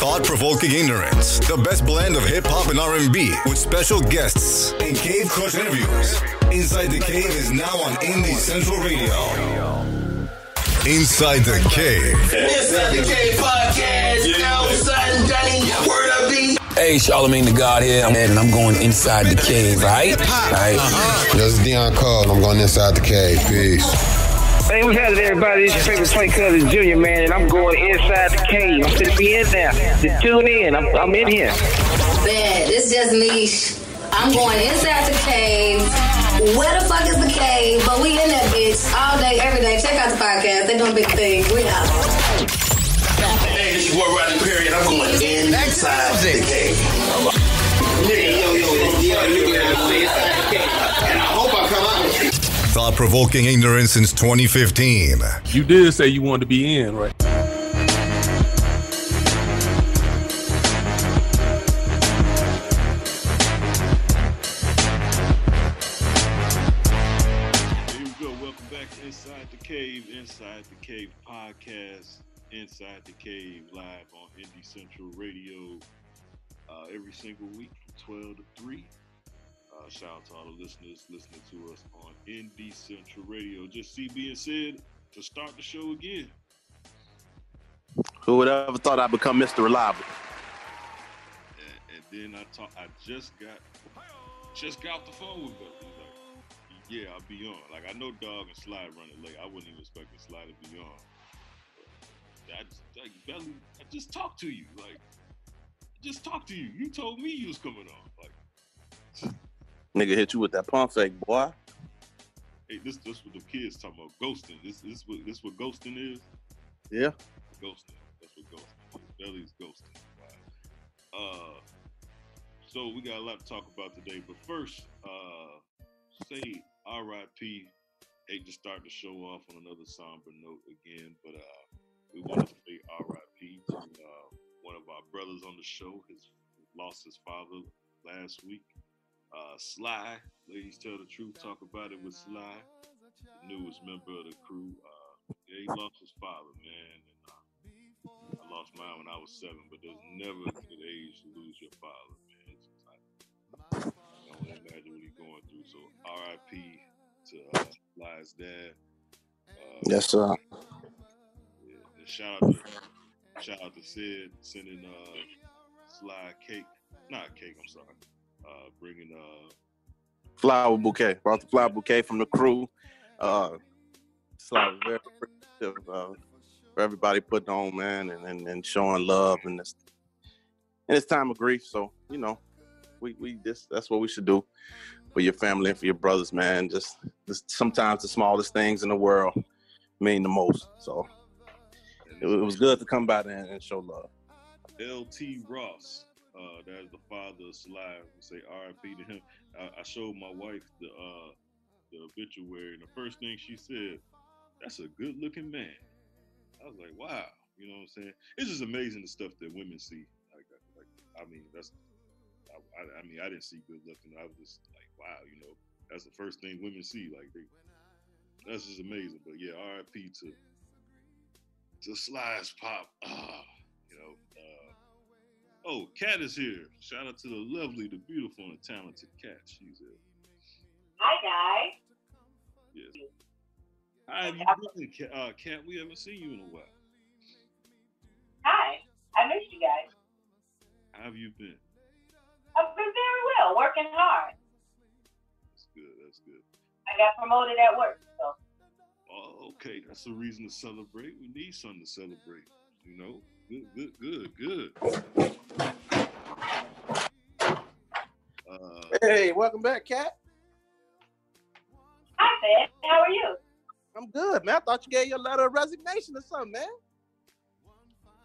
thought-provoking ignorance. The best blend of hip-hop and R&B with special guests and Cave Crush interviews. Inside the Cave is now on Indie Central Radio. Inside the Cave. Inside the Cave podcast. Yeah. Word up, D. Hey, Charlemagne the God here, and I'm going inside the cave, right? This is Dion Cole. I'm going inside the cave. Peace. Hey, what's happening, everybody? This is your favorite Swank Cousins Jr., man, and I'm going inside the cave. I'm going to be in there. Just tune in. I'm in here. Bad. It's just niche. I'm going inside the cave. Where the fuck is the cave? But we in that bitch all day, every day. Check out the podcast. They doing big things. We out. Hey, this is Warren Rodney Perry, and I'm going inside the cave. Nigga, yo, inside the cave. And I hope I come out with you. Thought-provoking ignorance since 2015. You did say you wanted to be in, right? Cave podcast, Inside the Cave, live on Indie Central Radio every single week from 12 to 3. Shout out to all the listeners listening to us on Indie Central Radio. Just CB and Sid to start the show again. Who would ever thought I'd become Mr. Reliable? And then I just got the phone with Belly. Yeah, I'll be on. Like, I know Dog and Sly running late. I wouldn't even expect Sly to be on. Belly, I just talked to you. You told me you was coming on. Nigga hit you with that pump fake, boy. Hey, this what the kids talking about. Ghosting. This what ghosting is? Yeah. Ghosting. That's what ghosting is. Belly's ghosting. Wow. So we got a lot to talk about today, but first, say R.I.P. Hate to start the show off on another somber note again, but we want to say R.I.P. to one of our brothers on the show. He lost his father last week. Sly, Ladies Tell the Truth, Talk About It with Sly, the newest member of the crew. He lost his father, man. And I lost mine when I was 7, but there's never a good age to lose your father, man. It's just like, I don't imagine what he's going through. So R.I.P. to Sly's dad. Yes, sir. Yeah, and shout out to Sid sending Sly cake. Not cake. I'm sorry. Bringing flower bouquet. Brought the flower bouquet from the crew. Sly was very appreciative for everybody putting on, man, and showing love in this time of grief. So you know. That's what we should do for your family and for your brothers, man. Just sometimes the smallest things in the world mean the most. So it was good to come by there and show love. LT Ross, that is the father of Sly. We say RIP to him. I showed my wife the obituary, and the first thing she said, "That's a good-looking man." I was like, "Wow," you know what I'm saying? It's just amazing the stuff that women see. I didn't see good looking. I was just like, wow, you know, that's the first thing women see. That's just amazing. But yeah, R.I.P. to Sly's pop. Kat is here. Shout out to the lovely, the beautiful, and the talented Kat. She's here. Hi, guys. Yes. Hi, have you been, Kat? We haven't seen you in a while. Hi, I missed you guys. How have you been? I've been very well, working hard. That's good. I got promoted at work, so. Oh, okay. That's a reason to celebrate. We need something to celebrate, you know? Good. Hey, welcome back, Kat. Hi, Ted. How are you? I'm good, man. I thought you gave your letter of resignation or something, man.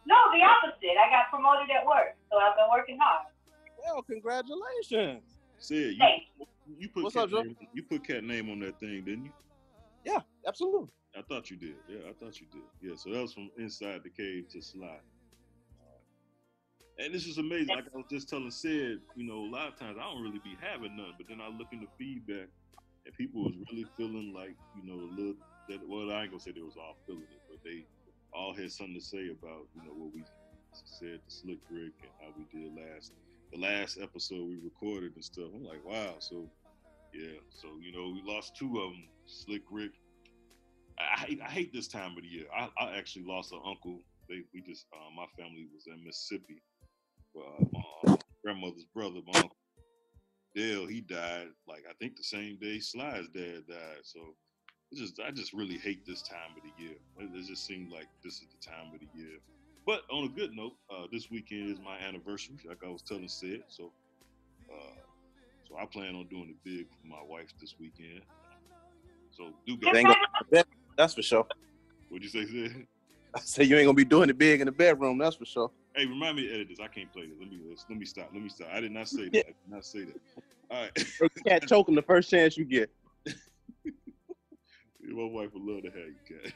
No, the opposite. I got promoted at work, so I've been working hard. Well, congratulations. Sid, you put Cat name on that thing, didn't you? Yeah, absolutely. I thought you did. Yeah, so that was from Inside the Cave to Sly. And this is amazing. Like I was just telling Sid, you know, a lot of times I don't really be having none, but then I look into feedback and people was really feeling like, you know, I ain't gonna say they was all feeling it, but they all had something to say about, you know, what we said, the Slick Rick and how we did the last episode we recorded and stuff. I'm like, wow. So, yeah. So, you know, we lost two of them, Slick Rick. I hate this time of the year. I actually lost an uncle. My family was in Mississippi. My grandmother's brother, my uncle Dale, he died, like, I think the same day Sly's dad died. So I just really hate this time of the year. It just seemed like this is the time of the year. But on a good note, this weekend is my anniversary, like I was telling Sid. So I plan on doing it big for my wife this weekend. So do go. That's for sure. What'd you say, Sid? I said you ain't gonna be doing it big in the bedroom. That's for sure. Hey, remind me to edit this. I can't play this. Let me stop. I did not say that. All right. You can't choke him the first chance you get. My wife would love to have you, Kat.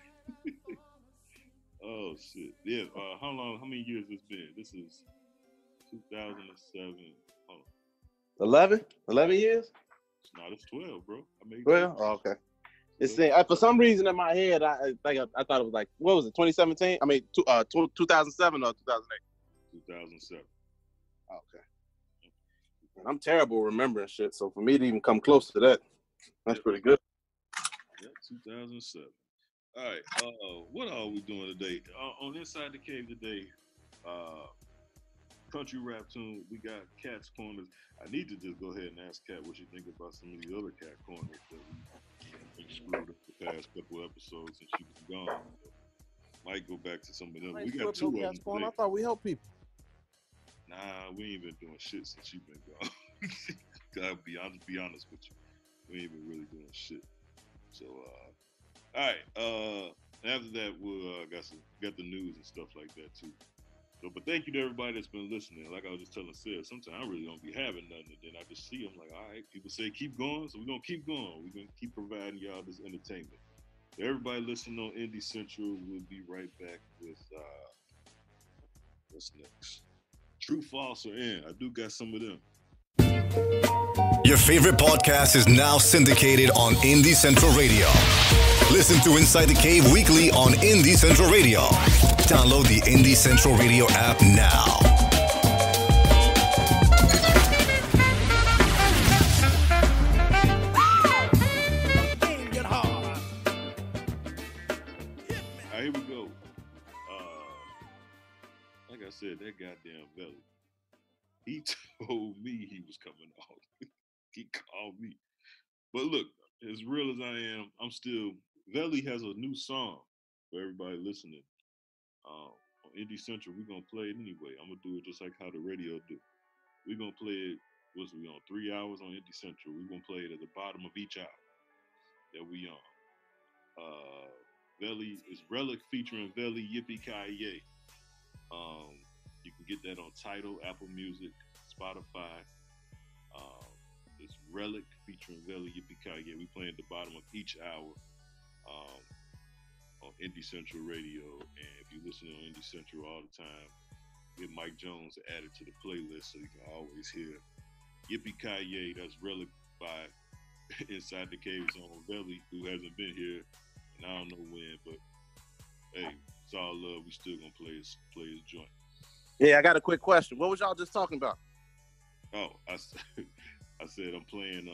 Oh shit. Yeah. How many years has this been? This is 2007. Oh. 11? 11 years? No, it's 12, bro. 12? Oh, okay. It's for some reason in my head, I thought it was like, what was it, 2017? I mean, 2007 or 2008? 2007. Okay. And I'm terrible remembering shit, so for me to even come close to that, that's pretty good. Yeah, 2007. All right, what are we doing today? On Inside the Cave today, country rap tune, we got Cat's Corners. I need to just go ahead and ask Kat what she think about some of the other Cat Corners that we screwed up the past couple episodes and she was gone. Might go back to some of them. We got two of them today. I thought we helped people. Nah, we ain't been doing shit since she been gone. I'll be honest with you. We ain't been really doing shit. So, all right. After that, we'll got the news and stuff like that, too. So, but thank you to everybody that's been listening. Like I was just telling Sid, sometimes I really don't be having nothing. And then I just see them like, all right, people say keep going. So we're going to keep going. We're going to keep providing y'all this entertainment. So everybody listening on Indie Central, we'll be right back with what's next. True, false, or in. I do got some of them. Your favorite podcast is now syndicated on Indie Central Radio. Listen to Inside the Cave weekly on Indie Central Radio. Download the Indie Central Radio app now. All right, here we go. Like I said, that goddamn Belly. He told me he was coming off. He called me. But look, as real as I am, I'm still... Belly has a new song for everybody listening. On Indie Central, we're going to play it anyway. I'm going to do it just like how the radio do. We're going to play it, 3 hours on Indie Central. We're going to play it at the bottom of each hour that we on. Belly is Relic featuring Belly, Yippee-Ki-Yay. You can get that on Tidal, Apple Music, Spotify. It's Relic featuring Belly, Yippee-Ki-Yay. We play at the bottom of each hour. On Indie Central Radio, and if you're listening on Indie Central all the time, get Mike Jones added to the playlist so you can always hear Yippee-Ki-Yay. That's Relic by Inside the Caves on Belly, who hasn't been here, and I don't know when, but hey, it's all love. We still gonna play his joint. Yeah, I got a quick question. What was y'all just talking about? Oh, I said I'm playing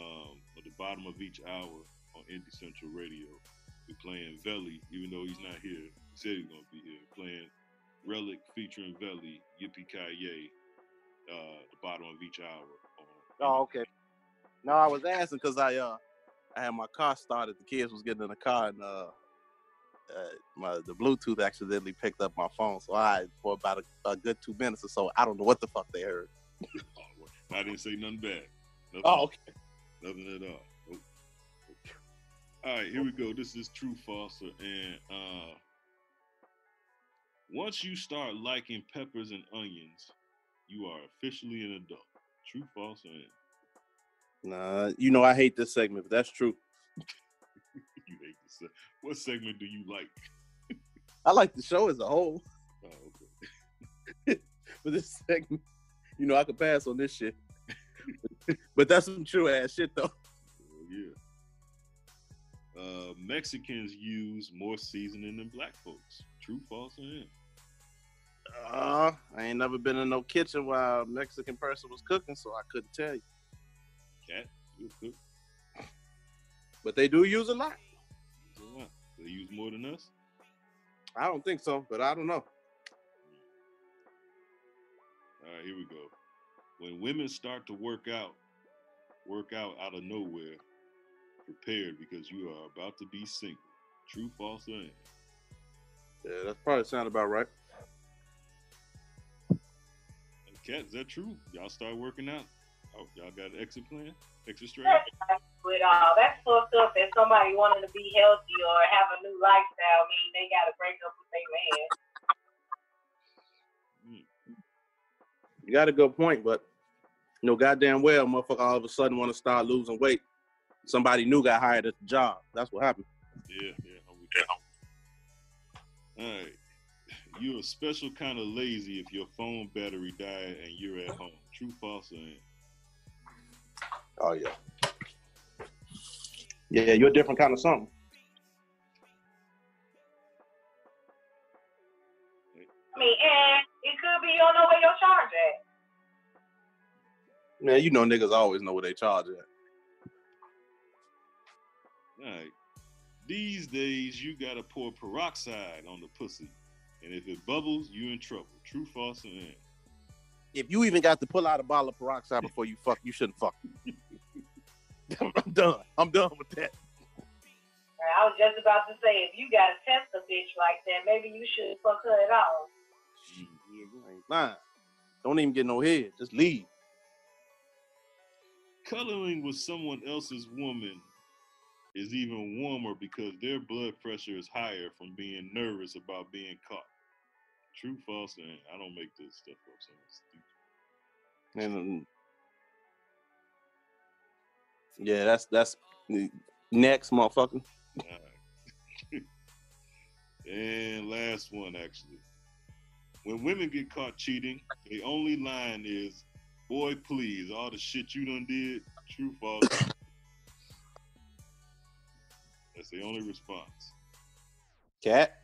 at the bottom of each hour on Indie Central Radio. We're playing Belly, even though he's not here. He said he's gonna be here. Playing Relic featuring Belly, Yippee-Ki-Yay, the bottom of each hour. Oh, okay. No, I was asking because I had my car started. The kids was getting in the car, and the Bluetooth accidentally picked up my phone. So for about a good 2 minutes or so, I don't know what the fuck they heard. I didn't say nothing bad. Nothing, oh, okay. Nothing at all. All right, here we go. This is True, False, and once you start liking peppers and onions, you are officially an adult. True, false, or in? Nah, you know I hate this segment, but that's true. You hate this segment. What segment do you like? I like the show as a whole. Oh, okay. But this segment, you know I could pass on this shit. But that's some true-ass shit, though. Yeah. Mexicans use more seasoning than black folks. True, false, or in? I ain't ain't never been in no kitchen while a Mexican person was cooking, so I couldn't tell you. Okay. Mm-hmm. But they do use a lot. Do they use more than us? I don't think so, but I don't know. All right, here we go. When women start to work out of nowhere, prepared because you are about to be single. True, false, or anything? Yeah, that's probably sound about right. Kat, is that true? Y'all start working out? Oh, y'all got an exit plan? Extra strategy? With all that's fucked up that somebody wanting to be healthy or have a new lifestyle, I mean, they got to break up with their man. You got a good point, but you know, goddamn well, motherfucker all of a sudden want to start losing weight. Somebody new got hired at the job. That's what happened. Yeah. All right. You're a special kind of lazy if your phone battery died and you're at home. True, false, or anything? Oh, yeah. Yeah, you're a different kind of something. I mean, and it could be you don't know where your charge at. Man, you know niggas always know where they charge at. All right. These days, you gotta pour peroxide on the pussy. And if it bubbles, you in trouble. True, false, or anything? If you even got to pull out a bottle of peroxide before you fuck, you shouldn't fuck. I'm done. I'm done with that. I was just about to say, if you gotta test a bitch like that, maybe you shouldn't fuck her at all. Ain't lying. Don't even get no head. Just leave. Coloring with someone else's woman is even warmer because their blood pressure is higher from being nervous about being caught. True, false, and I don't make this stuff up. So it's stupid. And, yeah, that's next, motherfucker. Right. And last one, actually. When women get caught cheating, the only line is, "Boy, please, all the shit you done did." True, false. That's the only response. Cat?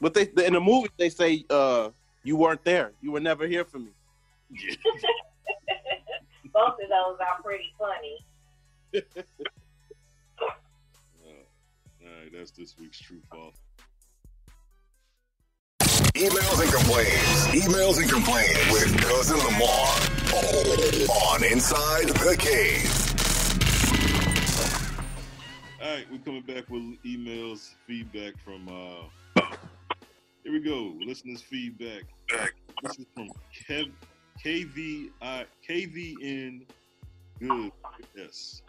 But they in the movie, they say, you weren't there. You were never here for me. Yeah. Both of those are pretty funny. All right, that's this week's True False. Emails and complaints with Cousin Lamar on Inside the Cave. All right, we're coming back with emails, feedback from, here we go, listeners' feedback. This is from KVN Good. Yes.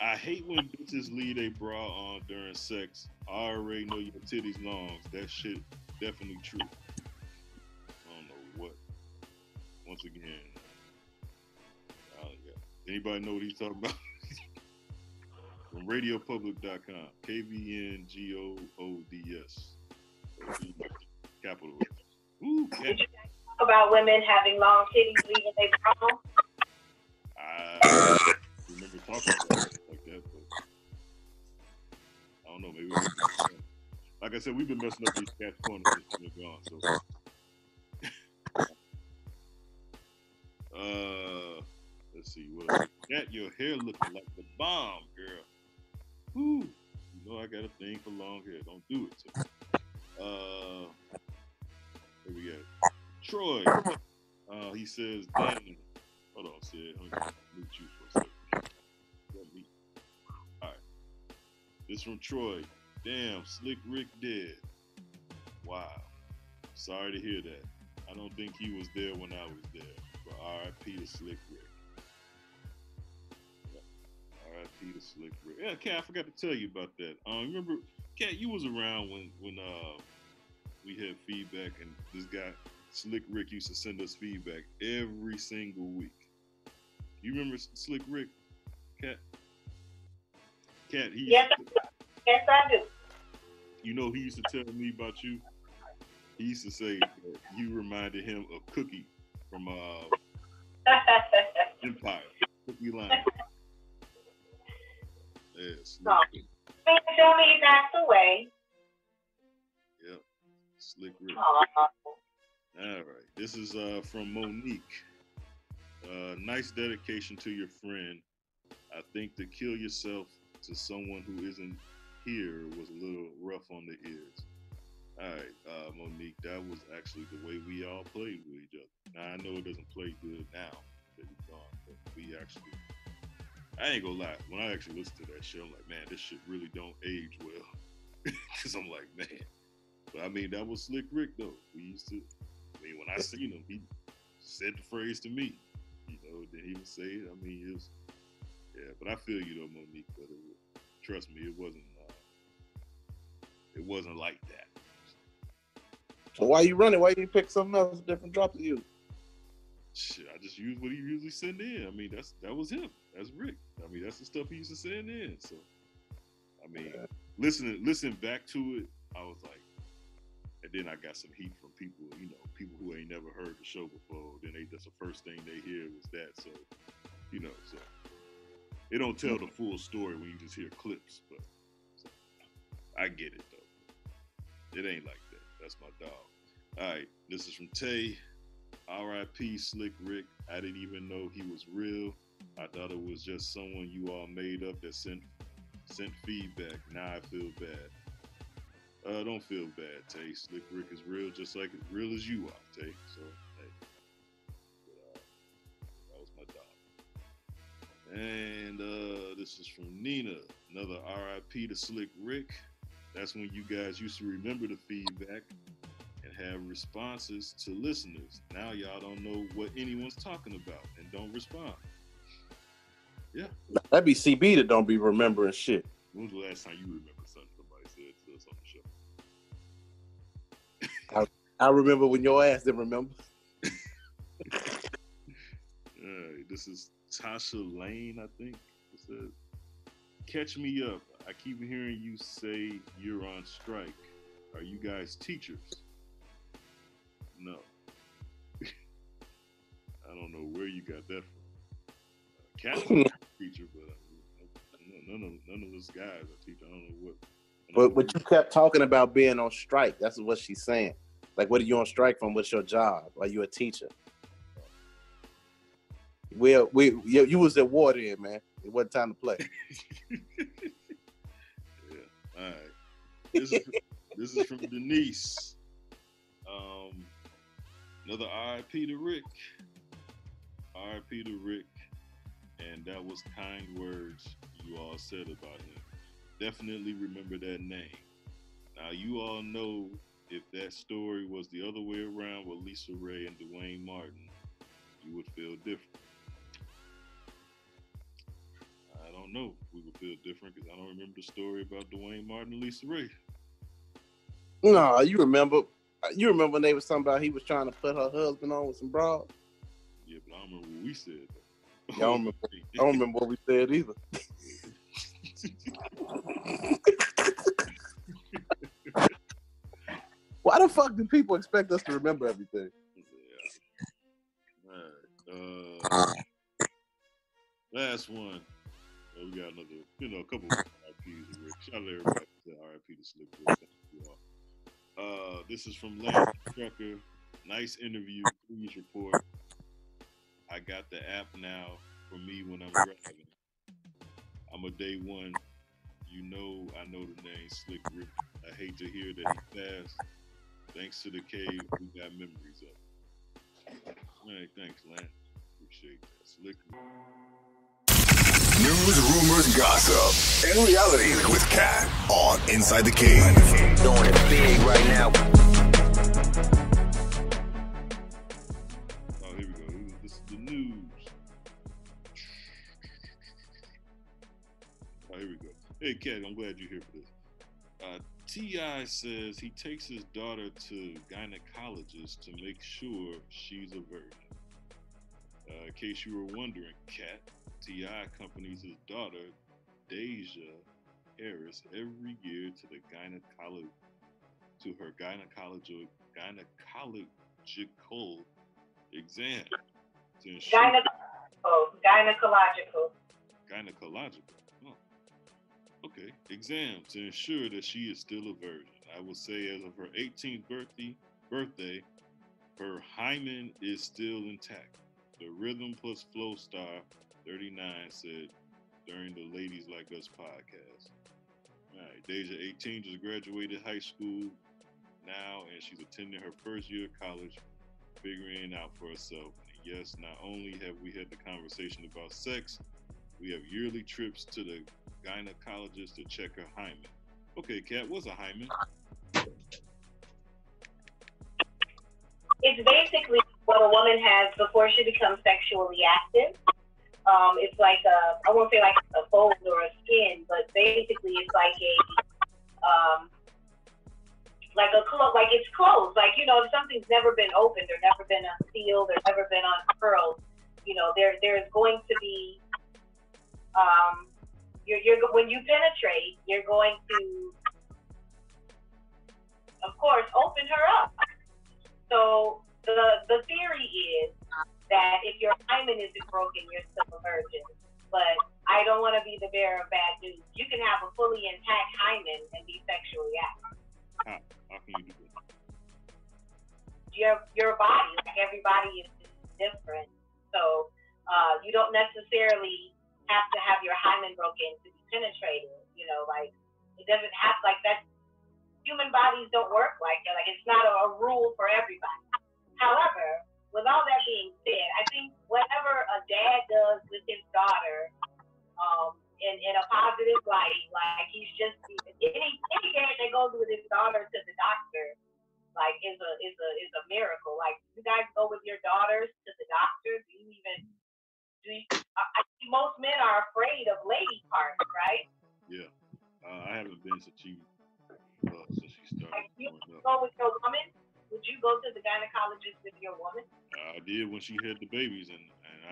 I hate when bitches leave a bra on during sex. I already know your titties longs. That shit definitely true. I don't know what. Once again, anybody know what he's talking about? From radiopublic.com, KVNGOODS, capital. Ooh, yeah. Did you talk about women having long titties leaving their bra? I remember talking about it like that, but I don't know. Maybe like I said, we've been messing up these cats' corners since we're gone. So, let's see what else. Cat, your hair looking like the bomb, girl. Whew. You know I got a thing for long hair. Don't do it to me. Here we go. Troy. He says, damn. Hold on, Sid. I'm gonna mute you for a second. All right. This from Troy. Damn, Slick Rick dead. Wow. Sorry to hear that. I don't think he was there when I was there. But R.I.P. to Slick Rick. Peter Slick Rick. Yeah, Kat, I forgot to tell you about that. Remember, Kat, you was around when we had feedback, and this guy Slick Rick used to send us feedback every single week. You remember Slick Rick, Kat? Kat, he. Yes, I do. You know, he used to tell me about you. He used to say that you reminded him of Cookie from Empire. Cookie line. Yes. So, tell me he passed away. Yep. Slick Rick. All right. This is from Monique. Nice dedication to your friend. I think to kill yourself to someone who isn't here was a little rough on the ears. All right, Monique, that was actually the way we all played with each other. Now, I know it doesn't play good now that he's gone, but we actually, I ain't gonna lie, when I actually listen to that shit, I'm like, man, this shit really don't age well. Because I'm like, man. But I mean, that was Slick Rick, though. We used to, I mean, when I seen him, he said the phrase to me. You know, then he would say it. I mean, it was, yeah, but I feel you, though, Monique, but it, trust me, it wasn't like that. So why you running? Why you pick something else different drop to you? Shit, I just use what he usually send in. I mean, that was him. That's Rick. I mean, that's the stuff he used to send in. So, I mean, listening back to it, I was like, and then I got some heat from people, you know, people who ain't never heard the show before. Then that's the first thing they hear was that. So, you know, so it don't tell the full story when you just hear clips. But so, I get it though. It ain't like that. That's my dog. All right, this is from Tay. R.I.P. Slick Rick. I didn't even know he was real. I thought it was just someone you all made up that sent feedback. Now I feel bad. Don't feel bad, Tay. Slick Rick is real, just like as real as you are, Tay. So, hey, that was my dog. And this is from Nina. Another R.I.P. to Slick Rick. That's when you guys used to remember the feedback and have responses to listeners. Now y'all don't know what anyone's talking about and don't respond. Yeah. That'd be CB that don't be remembering shit. When was the last time you remember something somebody said to us on the show? I remember when your ass didn't remember. This is Tasha Lane, I think. It says, catch me up. I keep hearing you say you're on strike. Are you guys teachers? No. I don't know where you got that from. Kat was a teacher, but none of us guys are teachers. I don't know what. But you kept talking about being on strike. That's what she's saying. Like, what are you on strike from? What's your job? Are you a teacher? Well, you was at war then, man. It wasn't time to play. All right. This is from Denise. Another R.I.P. to Rick. R.I.P. to Rick. And that was kind words you all said about him. Definitely remember that name. Now, you all know if that story was the other way around with Lisa Raye and Duane Martin, you would feel different. I don't know if we would feel different because I don't remember the story about Duane Martin and Lisa Raye. No, you remember when they was talking about he was trying to put her husband on with some broad? Yeah, but I don't remember what we said. Yeah, I don't remember what we said either. Why the fuck do people expect us to remember everything? Yeah. All right. Last one. We got another, you know, a couple of RIPs. Shout out to everybody. RIP to Slick Rick. Thank you all. This is from Lance Trucker. Nice interview. Please report. I got the app now for me when I'm driving. I'm a day one. You know, I know the name Slick Rick. I hate to hear that he passed. Thanks to the cave, we got memories of it. Hey, thanks, Lance. Appreciate that. Slick Rick. News, rumors, gossip, and reality with Kat on Inside the Cave. Doing it big right now. Oh, here we go. This is the news. Oh, here we go. Hey, Kat, I'm glad you're here for this. T.I. says he takes his daughter to gynecologist to make sure she's a virgin. In case you were wondering, Kat, T.I. accompanies his daughter, Deja Harris, every year to the gynecological exam to ensure gynecological exam to ensure that she is still a virgin. I would say as of her 18th birthday, her hymen is still intact. The Rhythm Plus Flow star 39 said during the Ladies Like Us podcast. All right, Deja 18 just graduated high school now, and she's attending her first year of college, figuring out for herself. And yes, not only have we had the conversation about sex, we have yearly trips to the gynecologist to check her hymen. Okay, Kat, what's a hymen? It's basically what a woman has before she becomes sexually active. It's like a, I won't say like a fold or a skin, but basically it's like a cloak, like it's closed. Like, you know, if something's never been opened or never been unsealed or never been unfurled, you know, there is going to be, when you penetrate, you're going to, of course, open her up. So the theory is that if your hymen isn't broken, you're still a virgin. But I don't want to be the bearer of bad news. You can have a fully intact hymen and be sexually active. How can you do that? Your body, like everybody is different. So you don't necessarily have to have your hymen broken to be penetrated. You know, like it doesn't have like that. Human bodies don't work like that. Like it's not a rule for everybody. However, with all that being said, I think whatever a dad does with his daughter, in a positive light, like he's just any dad that goes with his daughter to the doctor, like is a miracle. Like you guys go with your daughters to the doctor. I think most men are afraid of lady parts, right? Yeah, I haven't been to G. Since she started. Like you go with your woman? Would you go to the gynecologist with your woman? I did when she had the babies, and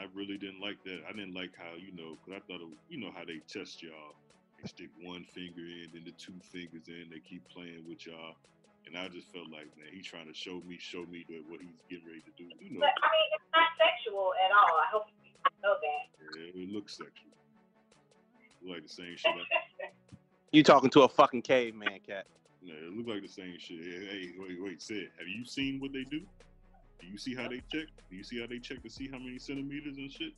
I really didn't like that. I didn't like how, you know, because I thought, you know how they test y'all. They stick one finger in, then the two fingers in. They keep playing with y'all. And I just felt like, man, he's trying to show me what he's getting ready to do. You know. But, I mean, it's not sexual at all. I hope you know that. Yeah, it looks sexual. It's like the same shit. You talking to a fucking caveman, Kat. Yeah, it looked like the same shit. Hey, wait, Sid, have you seen what they do? Do you see how they check? Do you see how they check to see how many centimeters and shit?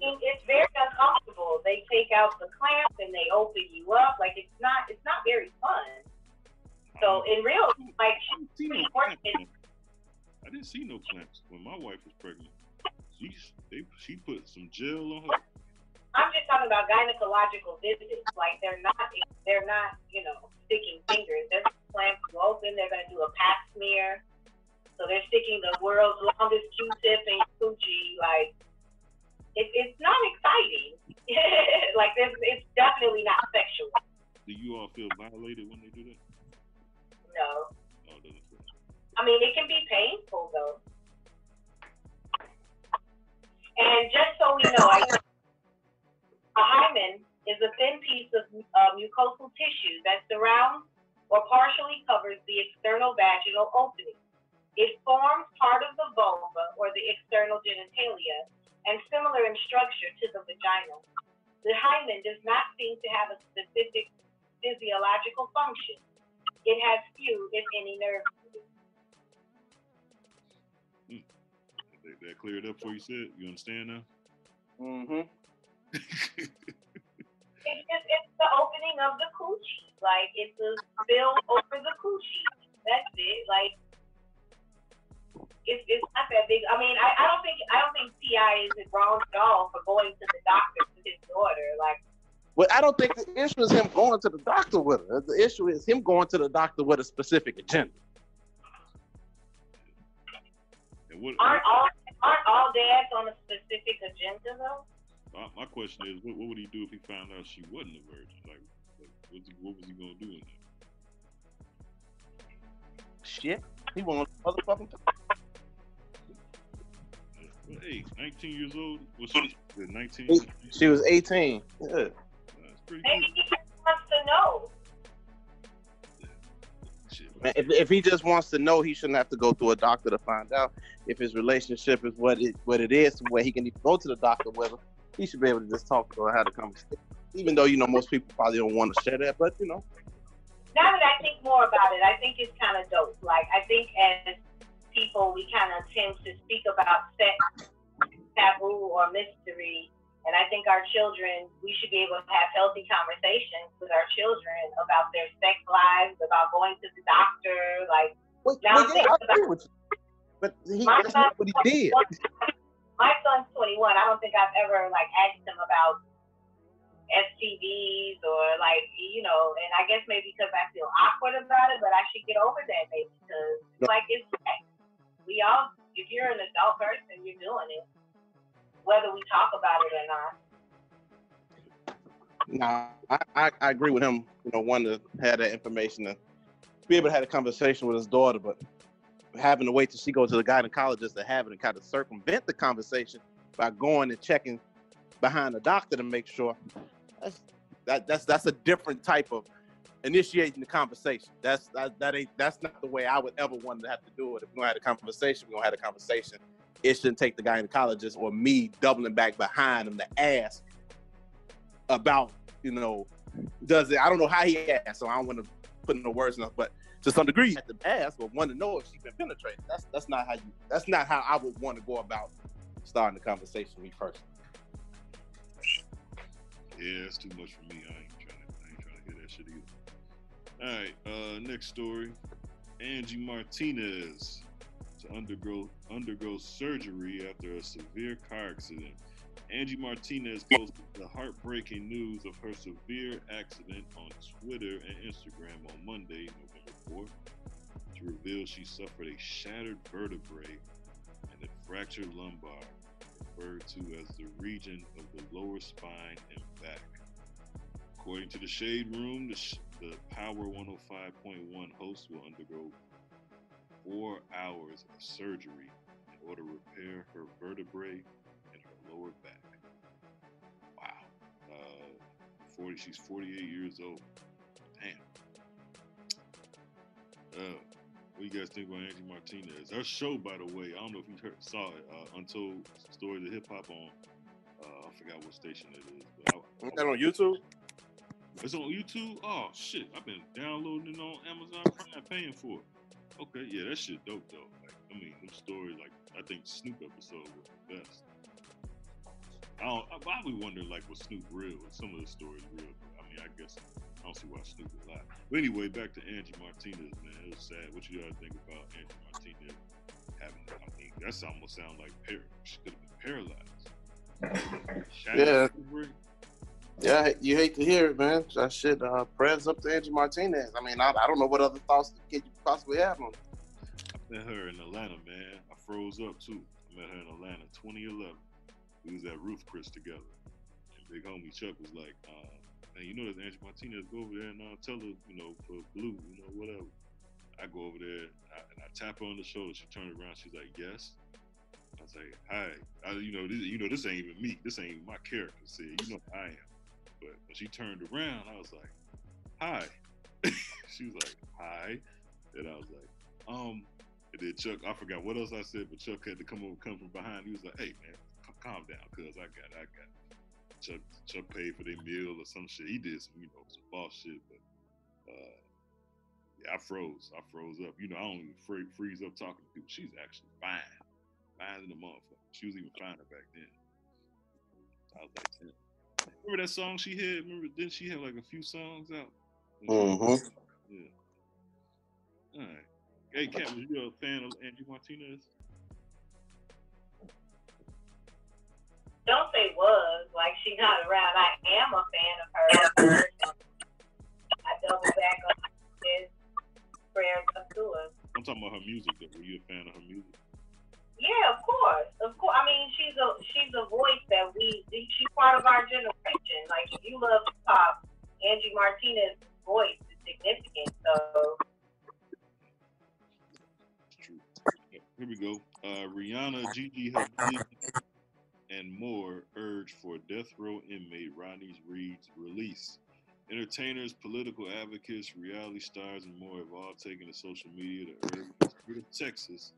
It's very uncomfortable. They take out the clamp and they open you up. Like, it's not very fun. So, in real, like, she's pretty important. I didn't see no clamps when my wife was pregnant. She put some gel on her. I'm just talking about gynecological visits. Like they're not, you know, sticking fingers. They're clamps you open. They're gonna do a pap smear. So they're sticking the world's longest Q-tip in Cookie. Like it's not exciting. Like it's definitely not sexual. Do you all feel violated when they do that? No. No, it doesn't feel. I mean, it can be painful though. And just so we know, a hymen is a thin piece of mucosal tissue that surrounds or partially covers the external vaginal opening. It forms part of the vulva or the external genitalia and similar in structure to the vagina. The hymen does not seem to have a specific physiological function. It has few, if any, nerves. That cleared up for you, Sid? You understand now? Mm-hmm. It's the opening of the coochie. Like, it's a spill over the coochie. That's it. Like, it's not that big. I mean, I don't think T.I. is wrong at all for going to the doctor with his daughter. Like, well, I don't think the issue is him going to the doctor with her. The issue is him going to the doctor with a specific agenda. Aren't all dads on a specific agenda though? My question is, what would he do if he found out she wasn't a virgin? Like what was he gonna do in there? Shit, he won't motherfucking. Well, hey, 19 years old. Was she 19? She was 18. Yeah. That's pretty. Maybe he just wants to know. Yeah. Shit, man, if he just wants to know, he shouldn't have to go to a doctor to find out if his relationship is what it is, where he can even go to the doctor with her. He should be able to just talk to her, have a conversation. Even though, you know, most people probably don't want to share that, but, you know. now that I think more about it, I think it's kind of dope. Like, I think as people, we kind of tend to speak about sex, taboo, or mystery. And I think our children, we should be able to have healthy conversations with our children about their sex lives, about going to the doctor. Like, that's not what he did. My son's 21. I don't think I've ever like asked him about STDs or like, you know. And I guess maybe because I feel awkward about it, but I should get over that maybe because like it's sex. We all, if you're an adult person, you're doing it, whether we talk about it or not. Nah, I agree with him, you know, wanting to have that information and be able to have a conversation with his daughter, but having to wait till she goes to the gynecologist to have it and kind of circumvent the conversation by going and checking behind the doctor to make sure, that's a different type of initiating the conversation. That's not the way I would ever want to have to do it. If we're gonna have a conversation, we're gonna have a conversation. It shouldn't take the gynecologist or me doubling back behind him to ask about, you know, does it, I don't know how he asked, so I don't want to put in the words enough, but to some degree, you have to ask or want to know if she's been penetrated. That's not how I would want to go about starting the conversation with me personally. Yeah, it's too much for me. I ain't trying to hear that shit either. All right, next story. Angie Martinez to undergo surgery after a severe car accident. Angie Martinez posted the heartbreaking news of her severe accident on Twitter and Instagram on Monday, November 4th, to reveal she suffered a shattered vertebrae and a fractured lumbar, referred to as the region of the lower spine and back. According to the Shade Room, the Power 105.1 host will undergo 4 hours of surgery in order to repair her vertebrae and her lower back. Wow. She's 48 years old. Damn. What do you guys think about Angie Martinez? Her show, by the way, I don't know if you saw it, Untold Stories of Hip Hop on, I forgot what station it is. But that on YouTube? It's on YouTube? Oh, shit. I've been downloading it on Amazon Prime, paying for it. Okay, yeah, that shit dope though. Like, I mean, them stories. Like, I think Snoop episode was the best. I would wonder like, was Snoop real? Or some of the stories real? But, I mean, I guess I don't see why Snoop would lie. But anyway, back to Angie Martinez, man. It was sad. What you gotta think about Angie Martinez having? I mean, that's almost sound like she could have been paralyzed. Yeah, you hate to hear it, man. I should prayers up to Angie Martinez. I mean, I don't know what other thoughts you could possibly have on. I met her in Atlanta, man. I froze up, too. I met her in Atlanta 2011. We was at Roof Chris together. And big homie Chuck was like, man, you know that's Angie Martinez. Go over there and tell her, you know, for blue, you know, whatever. I go over there, and I tap her on the shoulder. She turned around. She's like, yes. I was like, hi. This ain't even me. This ain't even my character. Sid, you know who I am. But when she turned around, I was like, hi. She was like, hi. And I was like, And then Chuck, I forgot what else I said, but Chuck had to come from behind. He was like, hey, man, calm down, cuz I got it. Chuck paid for their meal or some shit. He did some, some boss shit. But, yeah, I froze up. I don't even freeze up talking to people. She's actually fine. Fine in the motherfucker. She was even finer back then. I was like, damn. Remember that song she had? Didn't she have like a few songs out? Mm-hmm. Yeah. All right. Hey, Kat, were you a fan of Angie Martinez? Don't say was. Like, she's not around. I am a fan of her. I double back on this prayer to us. I'm talking about her music, though. Were you a fan of her music? Yeah, of course. Of course. I mean, she's a voice that she's part of our generation. Like, if you love hip hop, Angie Martinez's voice is significant, so. Here we go. Rihanna, Gigi Hadid, and more urge for death row inmate Rodney Reed's release. Entertainers, political advocates, reality stars, and more have all taken to social media to urge the state of Texas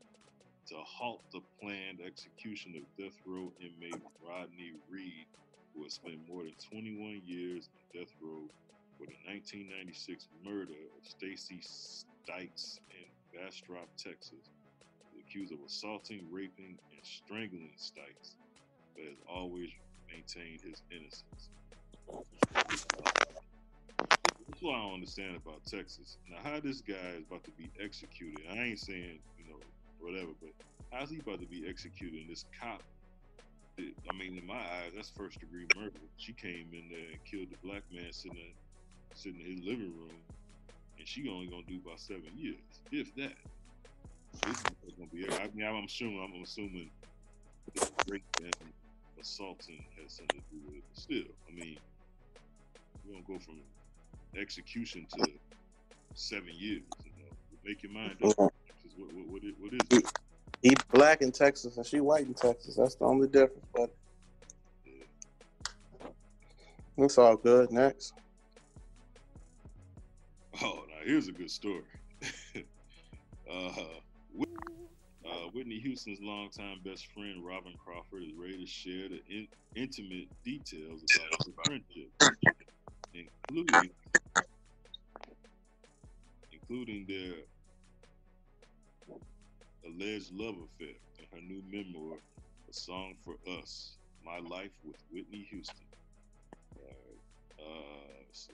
to halt the planned execution of death row inmate Rodney Reed, who has spent more than 21 years on death row for the 1996 murder of Stacy Stites in Bastrop, Texas. The accused of assaulting, raping, and strangling Stites, but has always maintained his innocence. That's what I don't understand about Texas. Now, how this guy is about to be executed, I ain't saying, you know, whatever, but how's he about to be executed? And this cop, I mean, in my eyes, that's first degree murder. She came in there and killed the black man sitting in his living room, and she only gonna do about 7 years, if that. This is gonna be. I mean, I'm assuming rape and assaulting has something to do with it. But still, I mean, we don't go from execution to 7 years. You know, make your mind up. What is it? He black in Texas and she white in Texas. That's the only difference, but yeah. It's all good. Next. Oh, now here's a good story. Whitney Houston's longtime best friend, Robin Crawford, is ready to share the intimate details about her friendship, including their alleged love affair in her new memoir, A Song for Us, My Life with Whitney Houston. So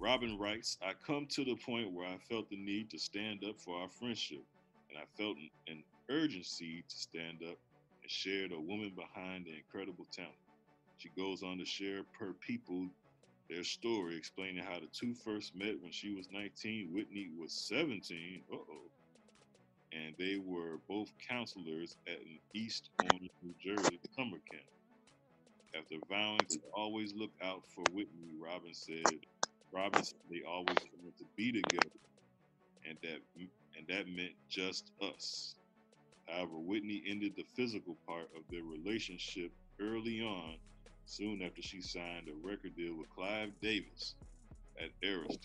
Robin writes, I come to the point where I felt the need to stand up for our friendship, and I felt an urgency to stand up and share the woman behind the incredible talent. She goes on to share per people their story, explaining how the two first met when she was 19, Whitney was 17, and they were both counselors at an East Orange, New Jersey summer camp. After vowing to always look out for Whitney, Robin said they always wanted to be together, and that meant just us. However, Whitney ended the physical part of their relationship early on, soon after she signed a record deal with Clive Davis at Arista.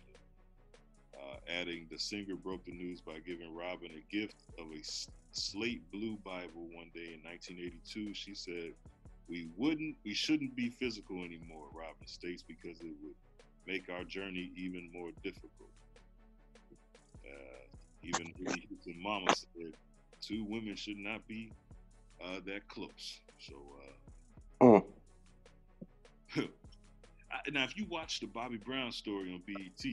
Adding, the singer broke the news by giving Robin a gift of a slate blue Bible one day in 1982. She said, we shouldn't be physical anymore, Robin states, because it would make our journey even more difficult. Even Whitney Houston's mama said, two women should not be that close. So, now if you watch the Bobby Brown story on BET,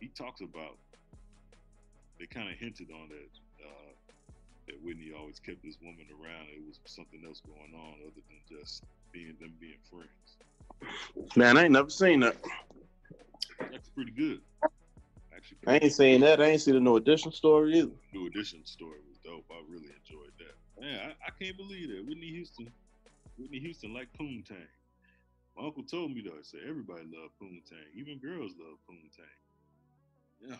he talks about, they kind of hinted on that, that Whitney always kept this woman around. It was something else going on other than just them being friends. Man, I ain't never seen that. That's pretty good. Actually, I ain't seen that. I ain't seen the New Edition story either. New Edition story was dope. I really enjoyed that. Man, I can't believe that. Whitney Houston liked poontang. My uncle told me, though, he said, everybody loved poontang. Even girls love poontang. Yeah.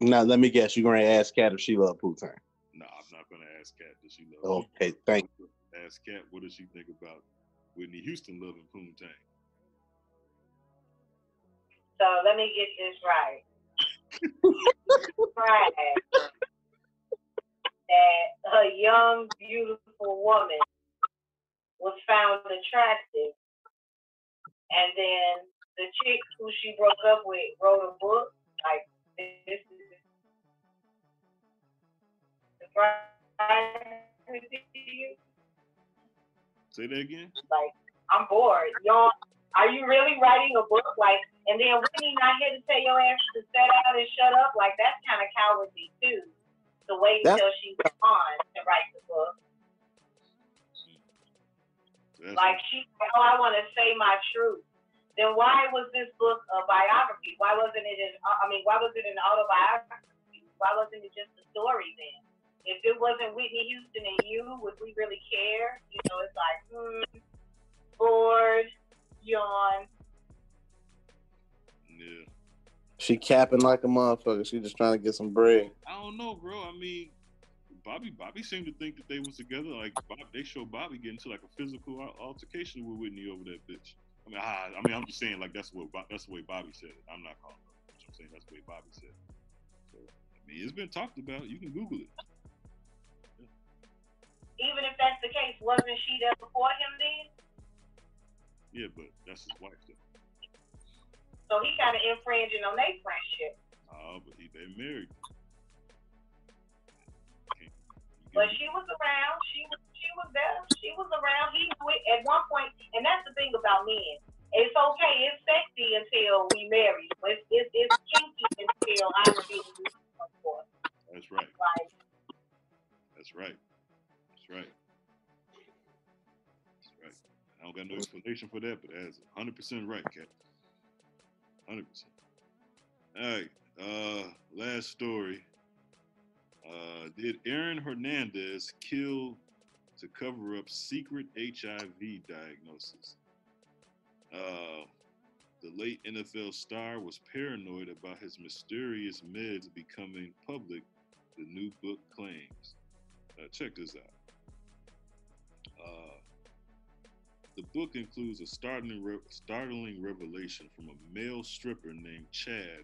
Now let me guess, you're gonna ask Kat if she loved poontang? No, I'm not gonna ask Kat if she loved. Okay, poontang. Thank you. Ask Kat what does she think about Whitney Houston loving poontang. So let me get this right. Right. That a young, beautiful woman was found attractive, and then the chick who she broke up with wrote a book. Like, this is the privacy to you. Say that again? Like, I'm bored. Y'all, are you really writing a book? Like, and then Whitney not here to tell your ass to sit down and shut up. Like, that's kind of cowardly, too. To wait until she's on to write the book. That's like, she's like, oh, I want to say my truth. Then why was this book a biography? Why was it an autobiography? Why wasn't it just a story then? If it wasn't Whitney Houston and you, would we really care? You know, it's like, bored, yawn. Yeah. She capping like a motherfucker. She just trying to get some bread. I don't know, bro. I mean, Bobby seemed to think that they was together. Like, they show Bobby getting into like a physical altercation with Whitney over that bitch. I mean, I'm just saying, like, that's the way Bobby said it. I'm not calling her. You know I'm saying that's the way Bobby said it. So, I mean, it's been talked about. You can Google it. Yeah. Even if that's the case, wasn't she there before him then? Yeah, but that's his wife, though. So he kind of infringing on their friendship. Oh, but they married. But she was around. She was there. She was around. He knew it at one point, and that's the thing about men. It's okay. It's sexy until we marry. It's kinky until I'm being used, of course. That's right. Like, that's right. That's right. That's right. I don't got no explanation for that, but that's 100% right, Kat. 100%. All right. Last story. Did Aaron Hernandez kill to cover up secret HIV diagnosis? The late NFL star was paranoid about his mysterious meds becoming public, the new book claims. Check this out. The book includes a startling revelation from a male stripper named Chad,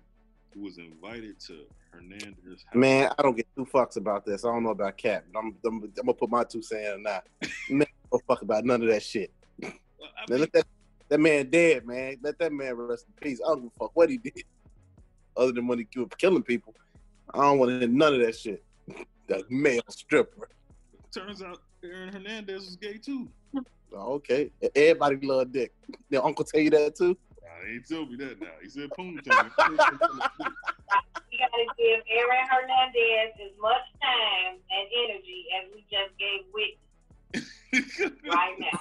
who was invited to Hernandez's house. Man, I don't get two fucks about this. I don't know about Kat, but I'm gonna put my two cents in or not. Man, I don't fuck about none of that shit. Well, now, let that man dead, man. Let that man rest in peace. I don't give a fuck what he did, other than when he was killing people. I don't want to hear none of that shit. The male stripper. Turns out Aaron Hernandez was gay too. Okay, everybody love dick. Your uncle tell you that too? Nah, he ain't told me that. Now he said ponytail. You gotta give Aaron Hernandez as much time and energy as we just gave Whitney right now.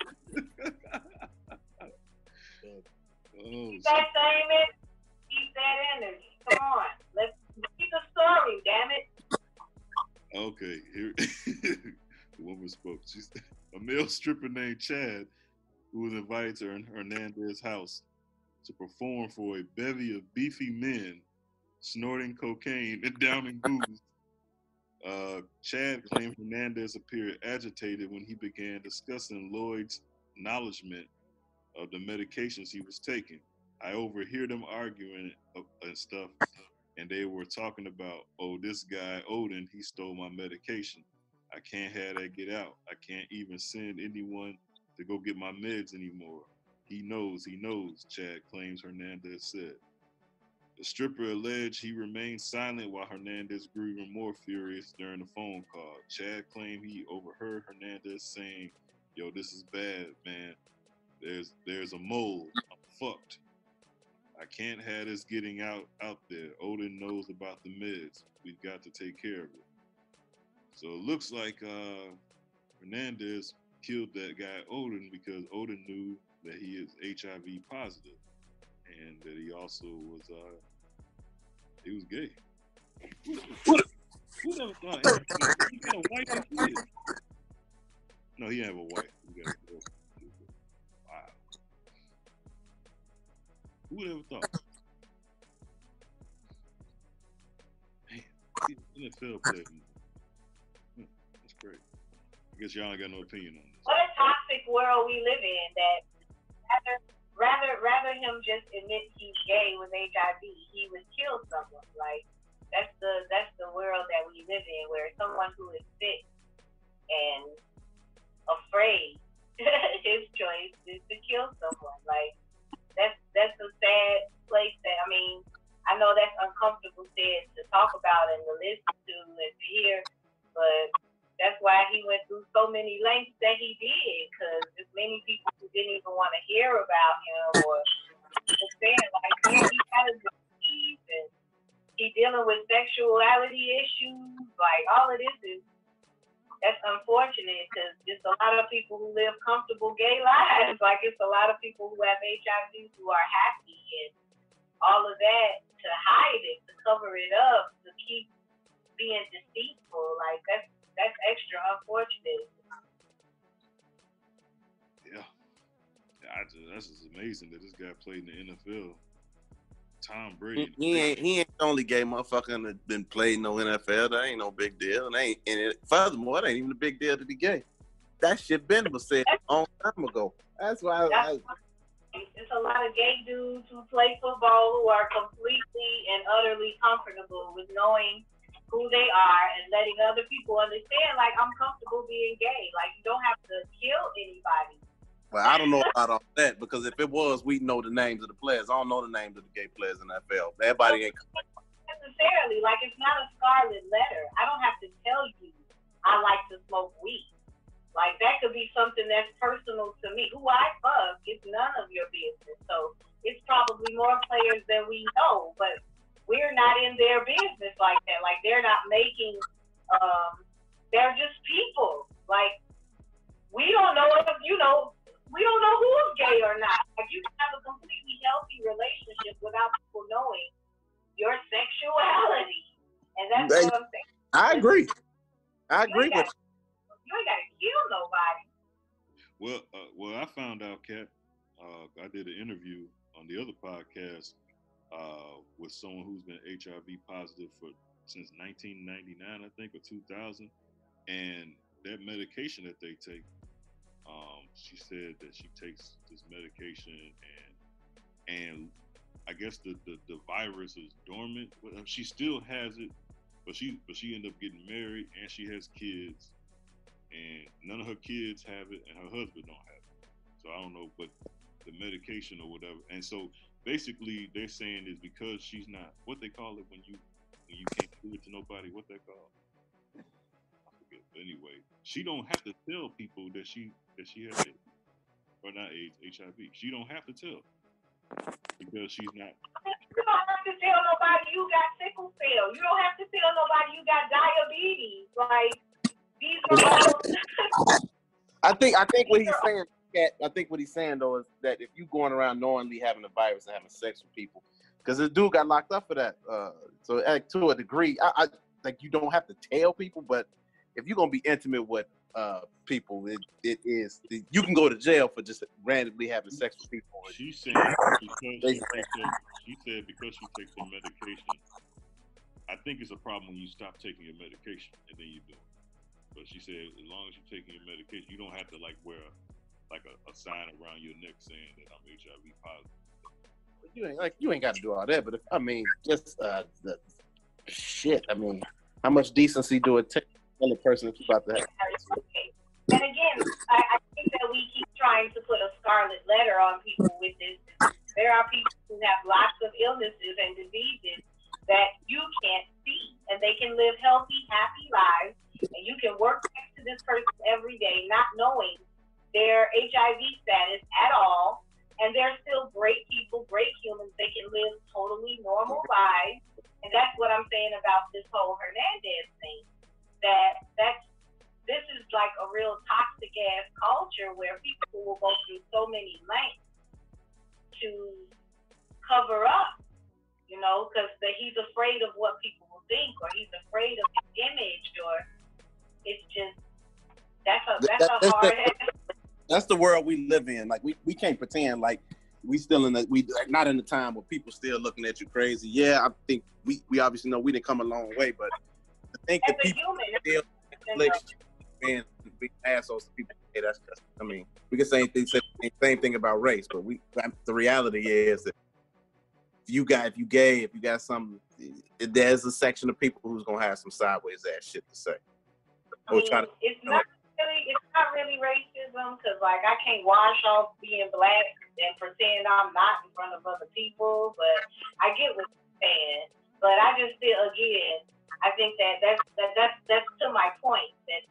Oh, keep that same energy. Keep that energy. Come on, let's keep the story. Damn it. Okay, here the woman spoke. She said, a male stripper named Chad, who was invited to Hernandez's house to perform for a bevy of beefy men snorting cocaine and downing booze. Chad claimed Hernandez appeared agitated when he began discussing Lloyd's acknowledgement of the medications he was taking. I overheard them arguing and stuff, and they were talking about, oh, this guy, Odin, he stole my medication. I can't have that get out. I can't even send anyone to go get my meds anymore. He knows, Chad claims Hernandez said. The stripper alleged he remained silent while Hernandez grew even more furious during the phone call. Chad claimed he overheard Hernandez saying, yo, this is bad, man. There's a mole. I'm fucked. I can't have this getting out there. Odin knows about the meds. We've got to take care of it. So it looks like Hernandez killed that guy Odin because Odin knew that he is HIV positive and that he also was gay. Who never thought he got a wife and kids? No, he didn't have a wife. He got a girl. Who would ever thought? Man, he's an NFL player. That's great. I guess y'all ain't got no opinion on this. What a toxic world we live in that rather him just admit he's gay with HIV, he would kill someone. Like, that's the world that we live in, where someone who is sick and afraid, his choice is to kill someone. Like, That's a sad place that, I mean, I know that's uncomfortable to talk about and to listen to and to hear, but that's why he went through so many lengths that he did, because there's many people who didn't even want to hear about him or understand, like, man, he got a disease and he dealing with sexuality issues, like, all of this is, that's unfortunate, because there's a lot of people who live comfortable gay lives. Like, it's a lot of people who have HIV who are happy and all of that, to hide it, to cover it up, to keep being deceitful. Like, that's extra unfortunate. Yeah. That's just amazing that this guy played in the NFL. Tom Brady. He ain't the only gay motherfucker that been played no NFL. That ain't no big deal. Furthermore, it ain't even a big deal to be gay. That shit Ben was said a long time ago. That's why there's a lot of gay dudes who play football who are completely and utterly comfortable with knowing who they are and letting other people understand, like, I'm comfortable being gay. Like, you don't have to kill anybody But I don't know about all that, because if it was, we'd know the names of the players. I don't know the names of the gay players in the NFL. Everybody ain't necessarily. Like, it's not a scarlet letter. I don't have to tell you I like to smoke weed. Like, that could be something that's personal to me. Who I fuck is none of your business. So it's probably more players than we know, but we're not in their business like that. Like, they're not making, they're just people. Like, we don't know if, you know, we don't know who's gay or not. Like, you can have a completely healthy relationship without people knowing your sexuality. And that's what I'm saying. I agree. I agree with you. You ain't got to kill nobody. Well, I found out, Kat, I did an interview on the other podcast with someone who's been HIV positive for since 1999, I think, or 2000. And that medication that they take, she said that she takes this medication, and I guess the virus is dormant. But she still has it, but she ended up getting married, and she has kids, and none of her kids have it, and her husband don't have it. So I don't know, but the medication or whatever. And so basically they're saying is because she's not, what they call it when you can't do it to nobody, what they call it? But anyway, she don't have to tell people that she has AIDS, or not AIDS, HIV. She don't have to tell, because she's not. You don't have to tell nobody you got sickle cell. You don't have to tell nobody you got diabetes. Like, these are all. I think what he's saying, Kat, I think what he's saying though is that if you going around knowingly having a virus and having sex with people, because this dude got locked up for that. So to a degree, I like, you don't have to tell people, but if you're gonna be intimate with people, it is, you can go to jail for just randomly having sex with people. She said because she takes her medication. I think it's a problem when you stop taking your medication and then you do it. But she said as long as you're taking your medication, you don't have to like wear a sign around your neck saying that I'm HIV positive. You ain't got to do all that. But if, I mean, just the shit. I mean, how much decency do it take? And the person that's about to have. And again, I think that we keep trying to put a scarlet letter on people with this. There are people who have lots of illnesses and diseases that you can't see, and they can live healthy, happy lives, and you can work next to this person every day not knowing their HIV status at all, and they're still great people, great humans. They can live totally normal lives, and that's what I'm saying about this whole Hernandez thing. This is like a real toxic ass culture where people will go through so many lengths to cover up, you know, because he's afraid of what people will think, or he's afraid of his image, or it's just that's a hard. That's the world we live in. Like we can't pretend like we still not in the time where people still looking at you crazy. Yeah, I think we obviously know we didn't come a long way, but. I think as that people still being big assholes to people. Hey, that's just, I mean, we can say the same thing about race, but the reality is that if you gay, if you got something, there's a section of people who's gonna have some sideways ass shit to say. It's not really racism, because like I can't wash off being black and pretend I'm not in front of other people, but I get what you're saying. But I just feel again. I think that's to my point, that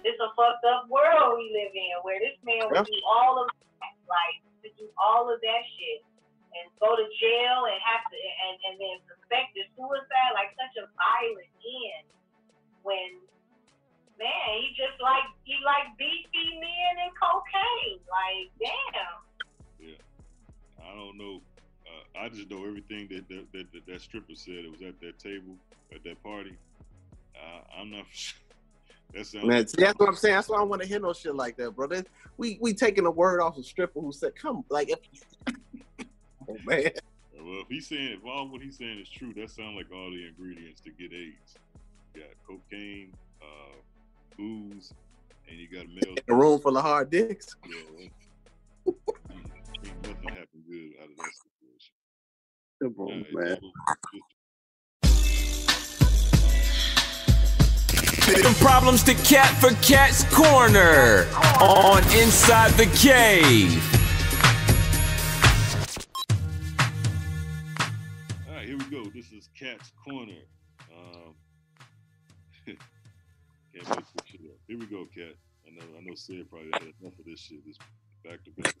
this is a fucked up world we live in, where this man would do all of that, like to do all of that shit and go to jail and have to and then suspected suicide, like such a violent end. When man, he like beefy men and cocaine, like damn. Yeah, I don't know. I just know everything that stripper said. It was at that table, at that party. I'm not sure. That's what I'm saying. That's why I don't want to hear no shit like that, bro. We taking a word off a stripper who said, "Come, like." Oh man. Well, if all what he's saying is true, that sounds like all the ingredients to get AIDS. You got cocaine, booze, and you got a room full of hard dicks. Yeah. Ain't nothing happened good out of that situation. Come on, man. Them problems to Cat for Cat's Corner on Inside the Cave. All right, here we go. This is Cat's Corner. Can't make this shit up. Here we go, Cat. I know Sid probably had enough of this shit. It's back to back,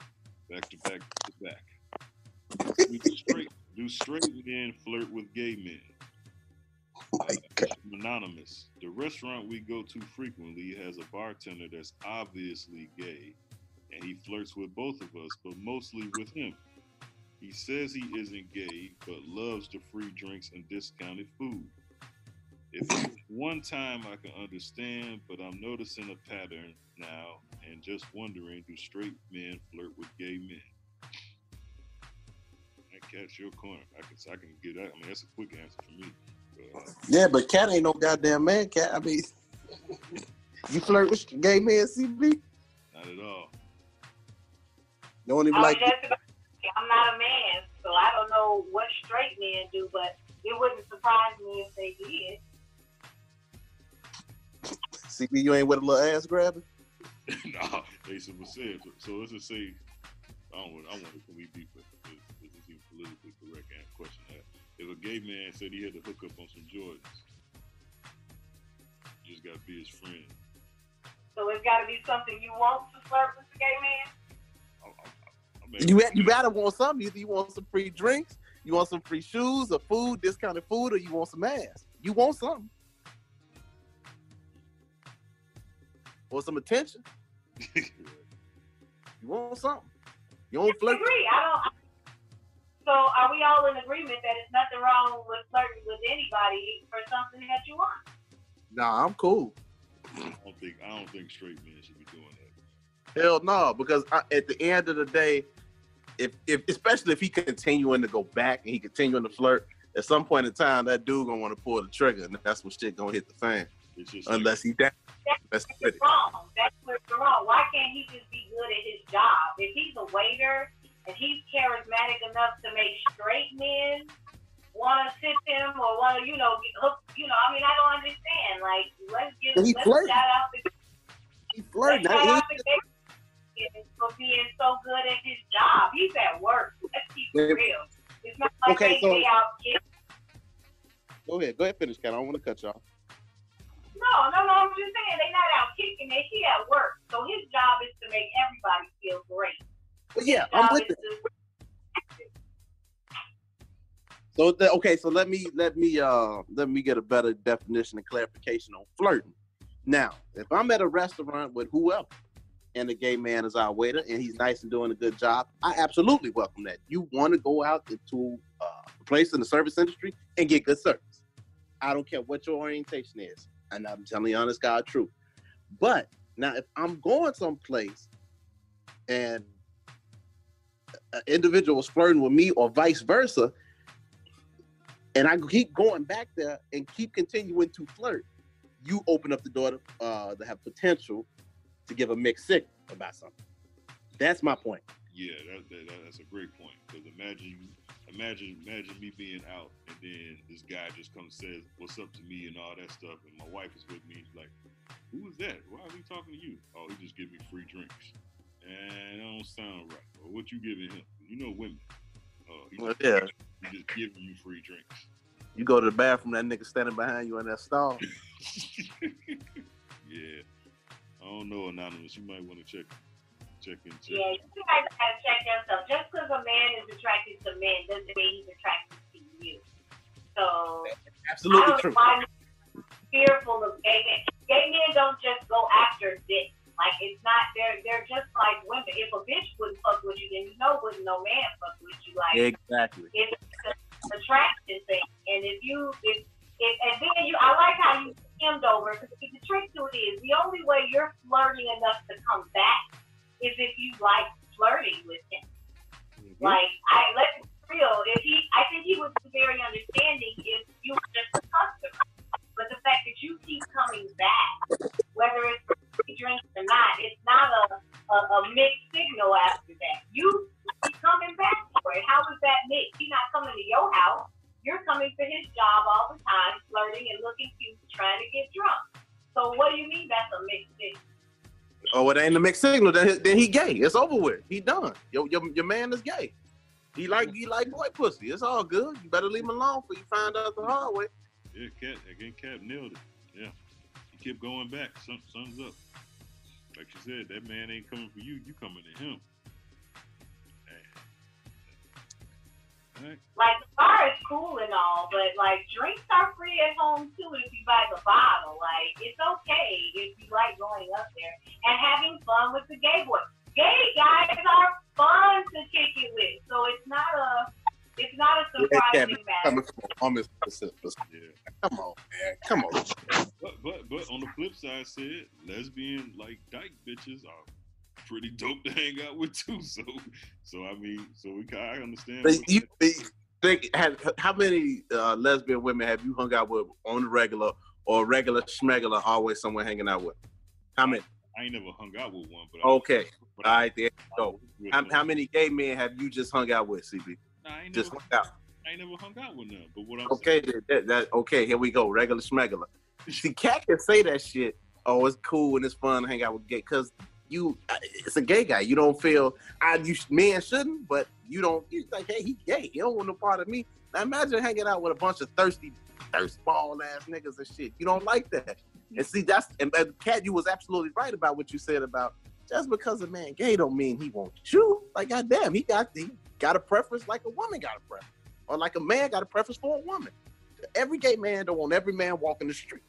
back to back to back. Do straight men flirt with gay men? Anonymous. The restaurant we go to frequently has a bartender that's obviously gay, and he flirts with both of us, but mostly with him. He says he isn't gay, but loves the free drinks and discounted food. If it's one time I can understand, but I'm noticing a pattern now and just wondering, do straight men flirt with gay men? That Cat's your corner. I can get that. I mean, that's a quick answer for me. Yeah, but Cat ain't no goddamn man, Cat. I mean, you flirt with gay men, CB? Not at all. Don't even like. I'm not a man, so I don't know what straight men do, but it wouldn't surprise me if they did. CB, you ain't with a little ass grabbing? Nah, they said. So let's just say, I don't want it to be deeper. This is even politically correct question. If a gay man said he had to hook up on some Jordans, you just got to be his friend. So it's got to be something you want to flirt with the gay man? You got to want something. Either you want some free drinks, you want some free shoes or food, discounted food, or you want some ass. You want something. Or some attention. You want something. You don't flirt. I don't. So are we all in agreement that it's nothing wrong with flirting with anybody for something that you want? Nah, I'm cool. I don't think straight men should be doing that. Hell no, because at the end of the day, if especially if he continuing to go back and he continuing to flirt, at some point in time that dude gonna want to pull the trigger, and that's when shit gonna hit the fan. Unless he down. That's wrong. That's what's wrong. Why can't he just be good at his job? If he's a waiter, if he's charismatic enough to make straight men want to tip him or want to, hook, I mean, I don't understand. Like, let's shout out the. He flirted. For being so good at his job. He's at work. Let's keep it real. It's not like they out getting. Go ahead, finish, Kat. I don't want to cut y'all. No, I'm just saying they're not out kicking it. He at work. So his job is to make everybody feel great. But yeah, I'm with it. So let me get a better definition and clarification on flirting. Now, if I'm at a restaurant with whoever, and the gay man is our waiter, and he's nice and doing a good job, I absolutely welcome that. You want to go out into a place in the service industry and get good service. I don't care what your orientation is, and I'm telling you honest God truth. But now, if I'm going someplace and individuals flirting with me or vice versa, and I keep going back there and keep continuing to flirt, you open up the door to have potential to give a mixed signal about something. That's my point. Yeah, that's a great point. Because imagine me being out and then this guy just comes and says, "What's up" to me and all that stuff, and my wife is with me. He's like, "Who is that? Why are we talking to you?" "Oh, he just gave me free drinks." And that don't sound right. Or what you giving him? You know women. He just giving you free drinks. You go to the bathroom, that nigga standing behind you in that stall. Yeah. I don't know, Anonymous. You might want to check. Yeah, you guys gotta check that stuff. Just because a man is attracted to men doesn't mean he's attracted to you. So absolutely true. I'm fearful of gay men. Gay men don't just go after dick. Like, it's not, they're just like women. If a bitch wouldn't fuck with you, then you know wouldn't no man fuck with you. Like, exactly. It's an attraction thing. And I like how you skimmed over, because the trick to it is the only way you're flirting enough to come back is if you like flirting with him. Mm-hmm. Like, let's be real. I think he would be very understanding if you were just a customer. But the fact that you keep coming back, whether it's for free drinks or not, it's not a mixed signal after that. You keep coming back for it. How is that mixed? He's not coming to your house. You're coming for his job all the time, flirting and looking cute, trying to get drunk. So what do you mean that's a mixed signal? Oh, it ain't a mixed signal. Then he gay. It's over with. He done. Your man is gay. He like boy pussy. It's all good. You better leave him alone before you find out the hard way. Yeah, Cat nailed it. Yeah. He kept going back. Sun's up. Like you said, that man ain't coming for you. You coming to him. Right. Like, the bar is cool and all, but, like, drinks are free at home, too, if you buy the bottle. Like, it's okay if you like going up there and having fun with the gay boys. Gay guys are fun to kick it with, so it's not a surprising matter. Come on, man. Come on. But on the flip side, Sid, lesbian, like, dyke bitches are pretty dope to hang out with too, so I mean, so we kind of understand. You think how many lesbian women have you hung out with on the regular or regular schmegular? Always someone hanging out with. How many? I ain't never hung out with one, but okay, all right, there you go. How many gay men have you just hung out with, CB? Nah, I ain't never hung out with none. But what I'm saying. Okay, here we go, regular schmegular. See, Cat can say that shit. Oh, it's cool and it's fun to hang out with gay because. It's a gay guy. You don't feel, men shouldn't, but you don't, you think, hey, he gay. You don't want no part of me. Now imagine hanging out with a bunch of thirsty, bald-ass niggas and shit. You don't like that. And see, and Kat, you was absolutely right about what you said about just because a man gay don't mean he won't chew. Like, goddamn, he got a preference like a woman got a preference. Or like a man got a preference for a woman. Every gay man don't want every man walking the street.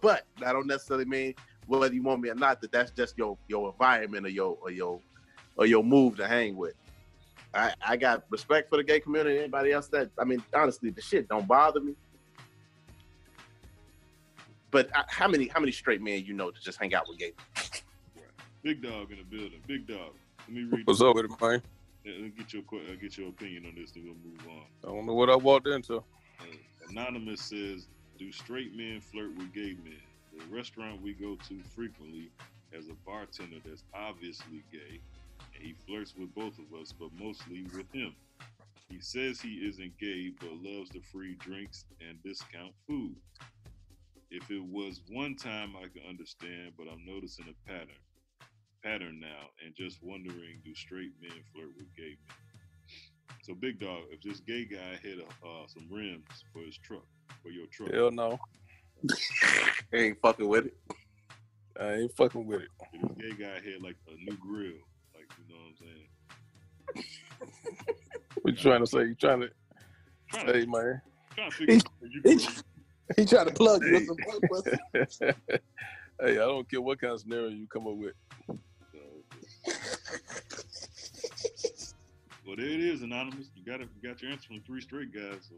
But that don't necessarily mean whether you want me or not, that's just your environment or your move to hang with. I got respect for the gay community. Anybody else that, I mean, honestly, the shit don't bother me. But how many straight men you know to just hang out with gay? Big dog in the building. Big dog. Let me read. What's up with it, man? Yeah, let me get your opinion on this, and we'll move on. I don't know what I walked into. Anonymous says, "Do straight men flirt with gay men?" The restaurant we go to frequently has a bartender that's obviously gay, and he flirts with both of us, but mostly with him. He says he isn't gay, but loves the free drinks and discount food. If it was one time, I could understand, but I'm noticing a pattern now, and just wondering, do straight men flirt with gay men? So, Big Dog, if this gay guy hit some rims for his truck, for your truck. Hell no. I ain't fucking with it. I ain't fucking with it. This gay guy had like a new grill, like, you know what I'm saying? What you trying to say? You trying to say, man? He trying to plug you with some pussy. Hey, I don't care what kind of scenario you come up with. Well, there it is, Anonymous. You got your answer from three straight guys. So.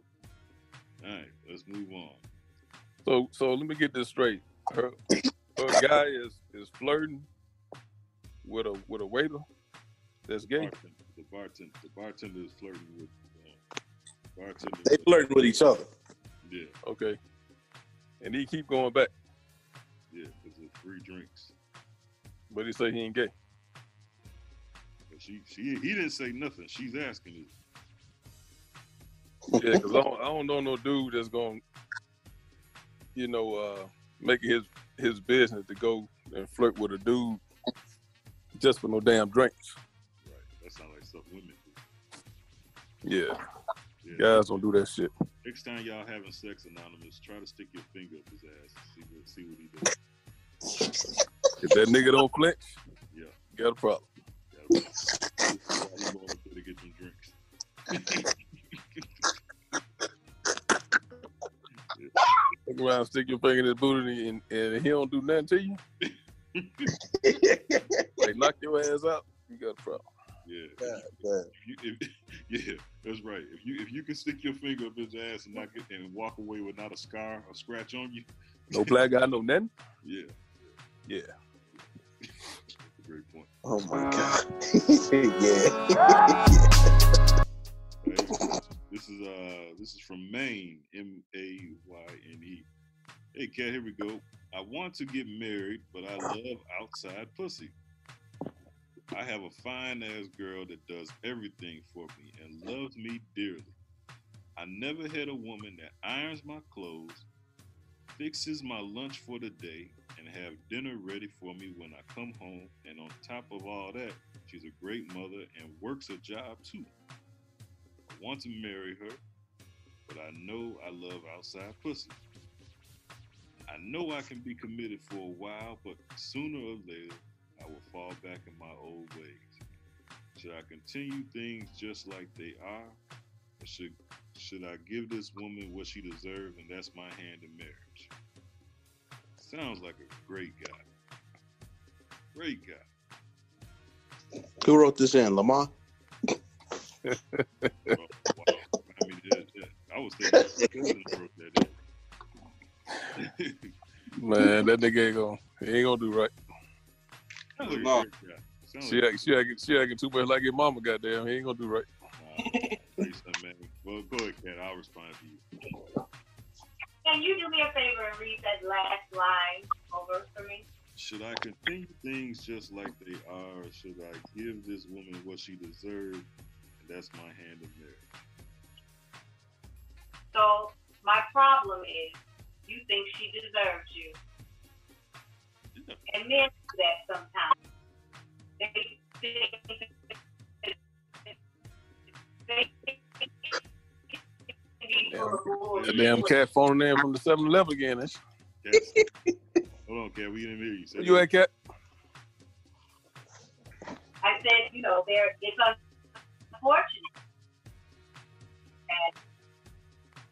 All right, let's move on. So let me get this straight. Her guy is flirting with a waiter that's gay. The bartender is flirting with. They flirting with each other. Yeah. Okay. And he keep going back. Yeah, because it's free drinks. But he say he ain't gay. But he didn't say nothing. She's asking him. Yeah, because I don't know no dude that's gonna. You know, make it his business to go and flirt with a dude just for no damn drinks. Right, that sounds like stuff women do. Yeah. Guys don't do that shit. Next time y'all having sex, Anonymous, try to stick your finger up his ass and see what he does. If that nigga don't flinch, yeah, you got a problem. You going up there to get some drinks. Around, stick your finger in his booty and he don't do nothing to you. Like knock your ass out, you got a problem. Yeah. If that's right. If you can stick your finger up his ass and knock it and walk away without a scar or scratch on you. No black guy, no nothing. Yeah. That's a great point. Oh my God. Yeah. Hey. This is from Maine, M-A-Y-N-E. Hey, Kat, here we go. I want to get married, but I love outside pussy. I have a fine-ass girl that does everything for me and loves me dearly. I never had a woman that irons my clothes, fixes my lunch for the day and have dinner ready for me when I come home. And on top of all that, she's a great mother and works a job too. I want to marry her, but I know I love outside pussy. I know I can be committed for a while, but sooner or later, I will fall back in my old ways. Should I continue things just like they are? Or should I give this woman what she deserves, and that's my hand in marriage? Sounds like a great guy. Great guy. Who wrote this in, Lamar? Wow. I mean, I was thinking wrote that in. Man, that nigga ain't gonna do right. Lamar. She acting too much like your mama, goddamn. He ain't gonna do right. Well, go ahead, Kat. I'll respond to you. Can you do me a favor and read that last line over for me? Should I continue things just like they are, or should I give this woman what she deserves? And that's my hand in marriage. So my problem is, you think she deserves you. Yeah. And men do that sometimes. That damn cat phone in from the 7-Eleven again. Hold on, Cat. We didn't hear you. Where you at, Cat? I said, it's unfortunate that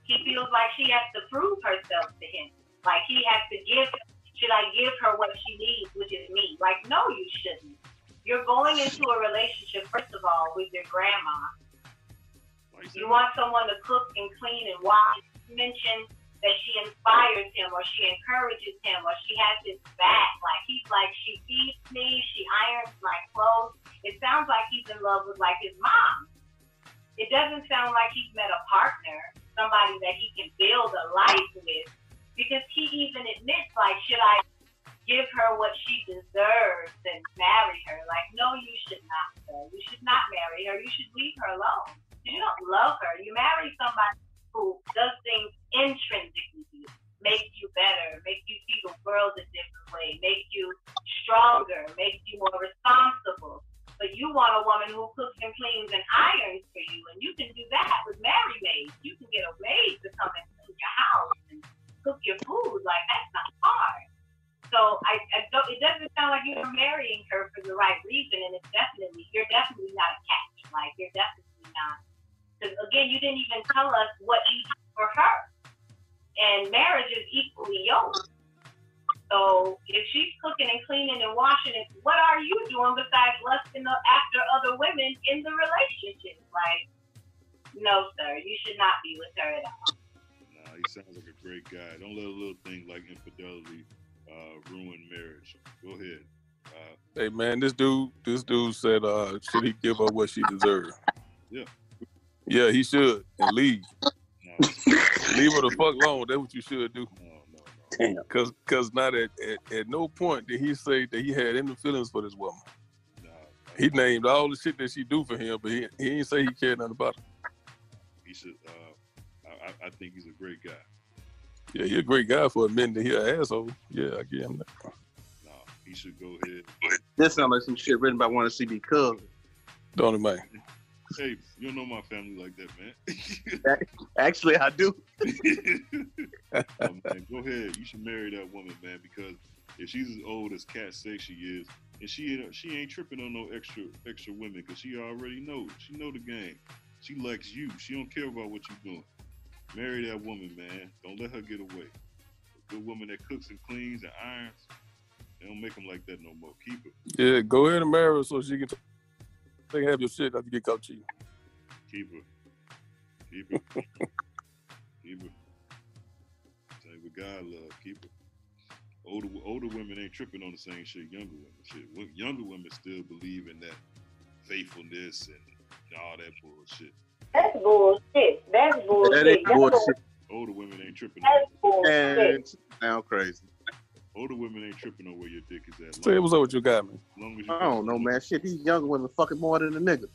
he feels like she has to prove herself to him. Like he has to should I give her what she needs, which is me? Like, no, you shouldn't. You're going into a relationship, first of all, with your grandma. You want someone to cook and clean and wash. Mention that she inspires him, or she encourages him, or she has his back. Like, he's like, she feeds me, she irons my clothes. It sounds like he's in love with, like, his mom. It doesn't sound like he's met a partner, somebody that he can build a life with, because he even admits, like, should I give her what she deserves and marry her? Like, no, you should not, sir. You should not marry her. You should leave her alone. You don't love her. You marry somebody who does things intrinsically to you, makes you better, makes you see the world a different way, makes you stronger, makes you more responsible. But you want a woman who cooks and cleans and irons for you, and you can do that with married maids. You can get a maid to come and clean your house and cook your food. Like, that's not hard. So it doesn't sound like you're marrying her for the right reason, and you're definitely not a catch. Like, you're definitely not. Because, again, you didn't even tell us what you do for her. And marriage is equally yoked. So if she's cooking and cleaning and washing, what are you doing besides lusting after other women in the relationship? Like, no, sir, you should not be with her at all. Nah, he sounds like a great guy. Don't let a little thing like infidelity ruin marriage. Go ahead. Hey, man, this dude said, should he give her what she deserves? Yeah. Yeah, he should. And leave. No. Leave her the fuck alone. That's what you should do. No. Because not at no point did he say that he had any feelings for this woman. No. He named all the shit that she do for him, but he ain't say he cared nothing about her. He should. I think he's a great guy. Yeah, he's a great guy for admitting that he's an asshole. Yeah, I get him that. No, he should go ahead. That sounds like some shit written by one of CB Cubs. Don't it, man? Hey, you don't know my family like that, man. Actually, I do. Man, go ahead. You should marry that woman, man, because if she's as old as Kat says she is, and she ain't tripping on no extra women, because she already knows. She know the game. She likes you. She don't care about what you're doing. Marry that woman, man. Don't let her get away. A good woman that cooks and cleans and irons, they don't make them like that no more. Keep her. Yeah, go ahead and marry her so she can have your shit after you get caught cheating. Keep her. Keep her. Keep her. Same with God love. Keep her. Older women ain't tripping on the same shit. Younger women shit. Younger women still believe in that faithfulness and all that bullshit. That's bullshit. That's bullshit. That ain't bullshit. Older women ain't tripping. That's bullshit. Sound crazy. Older women ain't tripping on where your dick is at. Say what's up with you, guy, man. I don't know, man. Shit, these younger women fucking more than a nigga.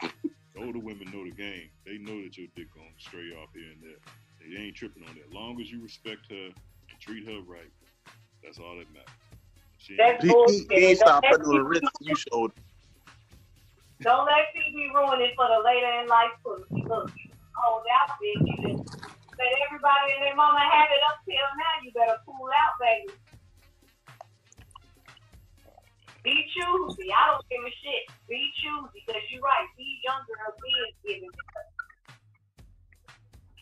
The older women know the game. They know that your dick gonna stray off here and there. They ain't tripping on that. Long as you respect her and treat her right. That's all that matters. Please stop putting on the wrist you shoulder. Don't let CB ruin it for the later in life pussy. Look, you hold out, bitch. You just let everybody and their mama have it up till now. You better pull out, baby. Be choosy. I don't give a shit. Be choosy, because you're right. These young girls is giving it.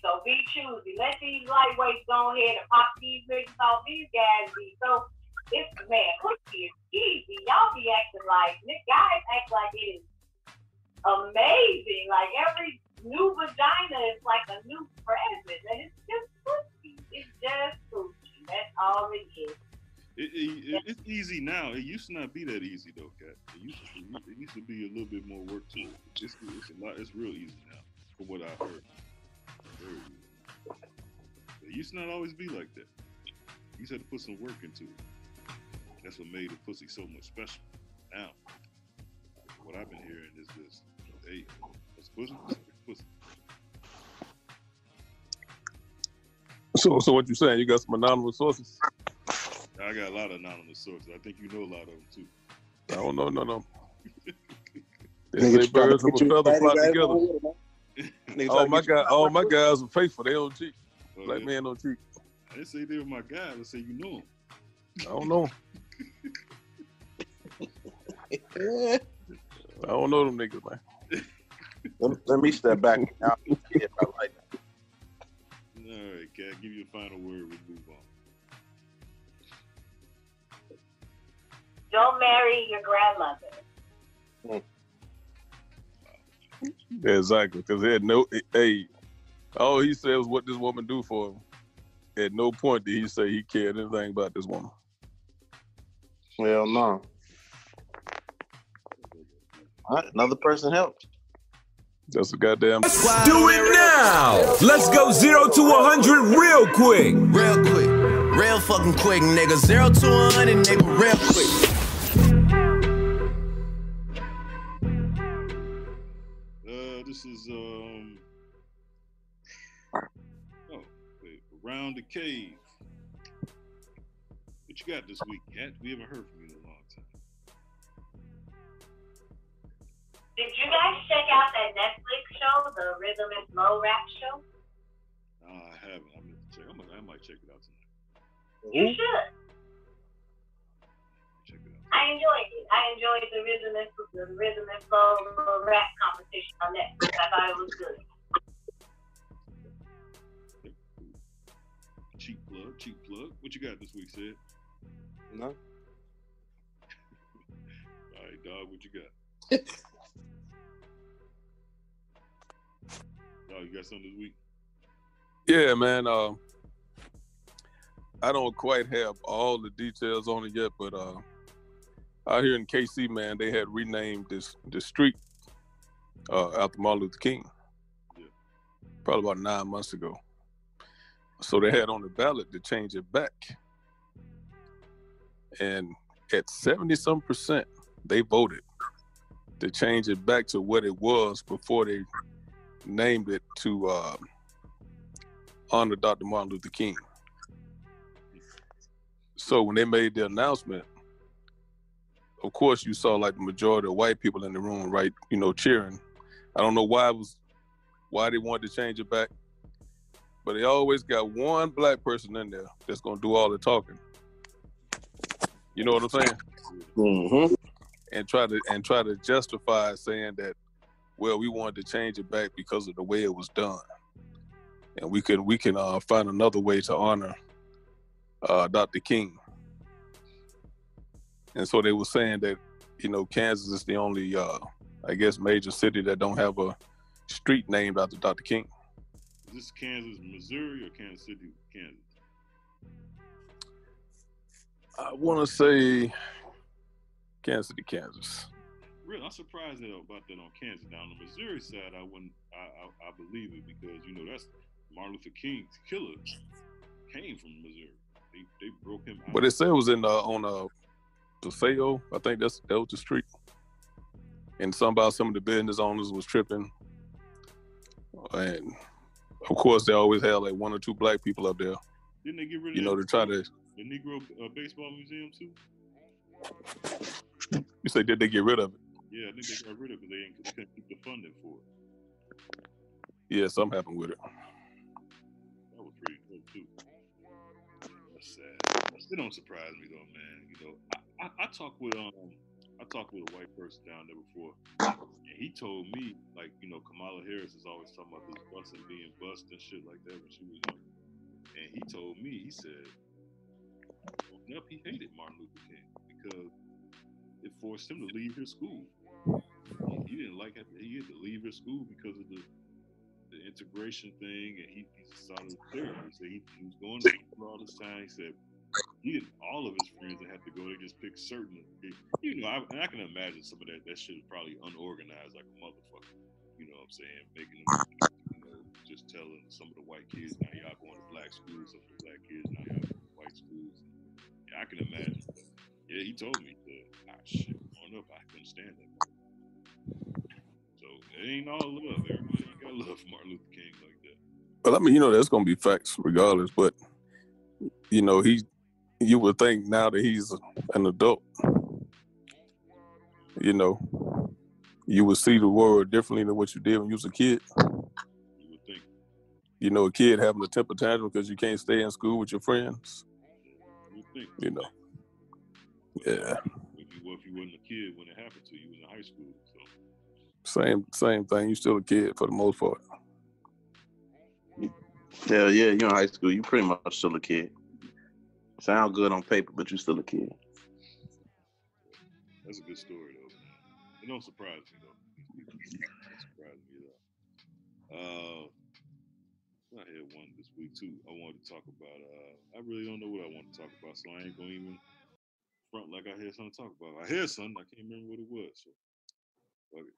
So be choosy. Let these lightweights go ahead and pop these niggas off. These guys be so. It's man, Cookie is easy. Y'all be acting like guys act like it is amazing. Like every new vagina is like a new present, and it's just Cookie. It's just Cookie. That's all it is. It's easy now. It used to not be that easy though, Kat. It used to be a little bit more work to it. It's a lot. It's real easy now, from what I heard. It used to not always be like that. You used to have to put some work into it. That's what made the pussy so much special. Now, what I've been hearing is this: hey, it's pussy, pussy. So what you saying? You got some anonymous sources? I got a lot of anonymous sources. I think you know a lot of them too. I don't know, no. They birds of a feather flock together. All my guys are faithful. They don't cheat. Black man don't cheat. I didn't say they were my guys. I said you know them. I don't know. I don't know them niggas, man. Let me step back. I'll see if I like that. All right, Kat. Give you a final word. We move on. Don't marry your grandmother. Yeah, exactly, because he had no. Hey, all he said was what this woman do for him. At no point did he say he cared anything about this woman. Well, no. All right, another person helped. That's a goddamn. Let's do it now. Let's go 0 to 100 real quick. Real quick. Real fucking quick, nigga. 0 to 100, nigga. Real quick. This is Around the Cave. What you got this week, Kat? We haven't heard from you in a long time. Did you guys check out that Netflix show, the Rhythm and Flow rap show? No, I haven't. I might check it out tonight. You should. Check it out. I enjoyed it. I enjoyed the Rhythm and Flow rap competition on Netflix. I thought it was good. Cheap plug. What you got this week, Sid? No. All right, dog. What you got? Dog, you got something this week? Yeah, man. I don't quite have all the details on it yet, but out here in KC, man, they had renamed this street after Martin Luther King. Yeah. Probably about 9 months ago. So they had on the ballot to change it back. And at 70-some%, they voted to change it back to what it was before they named it to honor Dr. Martin Luther King. So when they made the announcement, of course you saw like the majority of white people in the room, right, cheering. I don't know why they wanted to change it back. But they always got one black person in there that's gonna do all the talking. You know what I'm saying? Mm-hmm. And try to justify saying that, well, we wanted to change it back because of the way it was done, and we can find another way to honor Dr. King. And so they were saying that Kansas is the only major city that don't have a street named after Dr. King. Is this Kansas, Missouri, or Kansas City, Kansas? I want to say Kansas City, Kansas. Really, I'm surprised about that on Kansas. Now, on the Missouri side, I wouldn't. I believe it because that's Martin Luther King's killer came from Missouri. They broke him out. But they said it was in on Paseo. I think that was the street. And some of the business owners was tripping. And of course, they always had like one or two black people up there. Didn't they get rid of to try to the Negro Baseball Museum too? You say did they get rid of it? Yeah, I think they got rid of it because they couldn't keep the funding for it. Yeah, something happened with it. That was pretty good too. That's sad. It don't surprise me though, man. You know, I talked with a white person down there before, and he told me, like, you know, Kamala Harris is always talking about this busing being bust and shit like that when she was young. And he told me, he said, growing up, he hated Martin Luther King because it forced him to leave his school. He didn't like it. He had to leave his school because of the integration thing, and he decided to clear it. He said he was going to school all this time. He said, he didn't, all of his friends that had to go, they just picked certain, you know, I can imagine some of that shit is probably unorganized like a motherfucker, you know what I'm saying, making them, you know, just telling some of the white kids, now y'all going to black schools, some of the black kids, now y'all going to white schools, yeah, I can imagine, but yeah, he told me that, ah, shit, growing up, I couldn't stand that, so it ain't all love, everybody ain't got love for Martin Luther King like that. Well, I mean, you know, that's going to be facts regardless, but, you know, you would think now that he's an adult, you know, you would see the world differently than what you did when you was a kid. You would think. You know, a kid having a temper tantrum because you can't stay in school with your friends. You would think. You know. Yeah. If you wasn't a kid when it happened to you, in high school. So. Same thing. You still a kid for the most part. Hell yeah, you're in high school. You pretty much still a kid. Sound good on paper, but you still a kid. That's a good story, though. It don't surprise me, though. I had one this week, too. I wanted to talk about, I really don't know what I want to talk about, so I ain't going to even front like I had something to talk about. I had something, I can't remember what it was, so fuck it.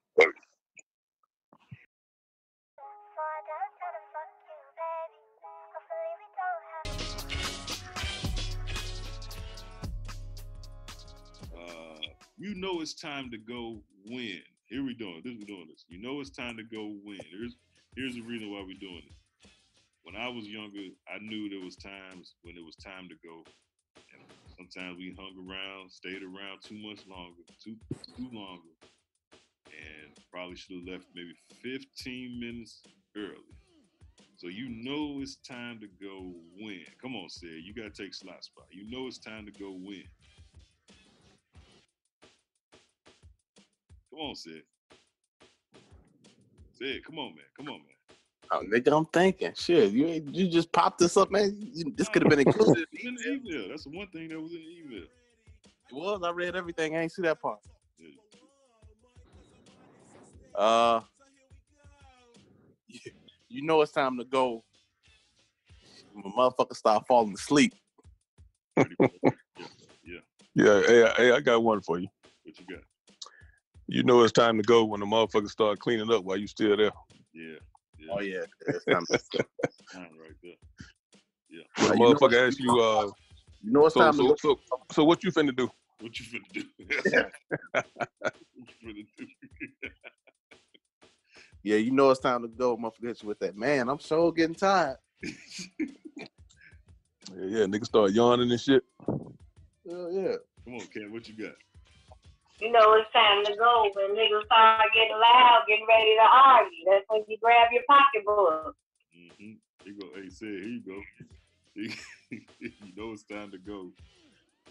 You know it's time to go win. Here we doing this. We're doing this. You know it's time to go win. Here's the reason why we're doing it. When I was younger, I knew there was times when it was time to go. And sometimes we hung around, stayed around too much longer, too longer, and probably should have left maybe 15 minutes early. So you know it's time to go win. Come on, Sid. You got to take slot spot. You know it's time to go win. Come on, Sid. Sid, come on, man. Come on, man. Oh, nigga, I'm thinking. Shit, you just popped this up, man. This could have been included. It's in the email. That's the one thing that was in the email. It was. I read everything. I ain't see that part. Yeah. You know it's time to go. My motherfucker start falling asleep. Yeah. Hey, I got one for you. What you got? You know it's time to go when the motherfuckers start cleaning up while you still there. Yeah. Oh yeah, it's time to go. Right there. Yeah. The motherfucker asks you, you know it's time to go. So what you finna do? What you finna do? Yeah, you know it's time to go. Motherfucker hits you with that. Man, I'm so getting tired. yeah, niggas start yawning and shit. Yeah. Come on, Ken, what you got? You know it's time to go when niggas start getting loud, getting ready to argue. That's when you grab your pocketbook. Mm-hmm. You go, hey, Sid, here you go. You know it's time to go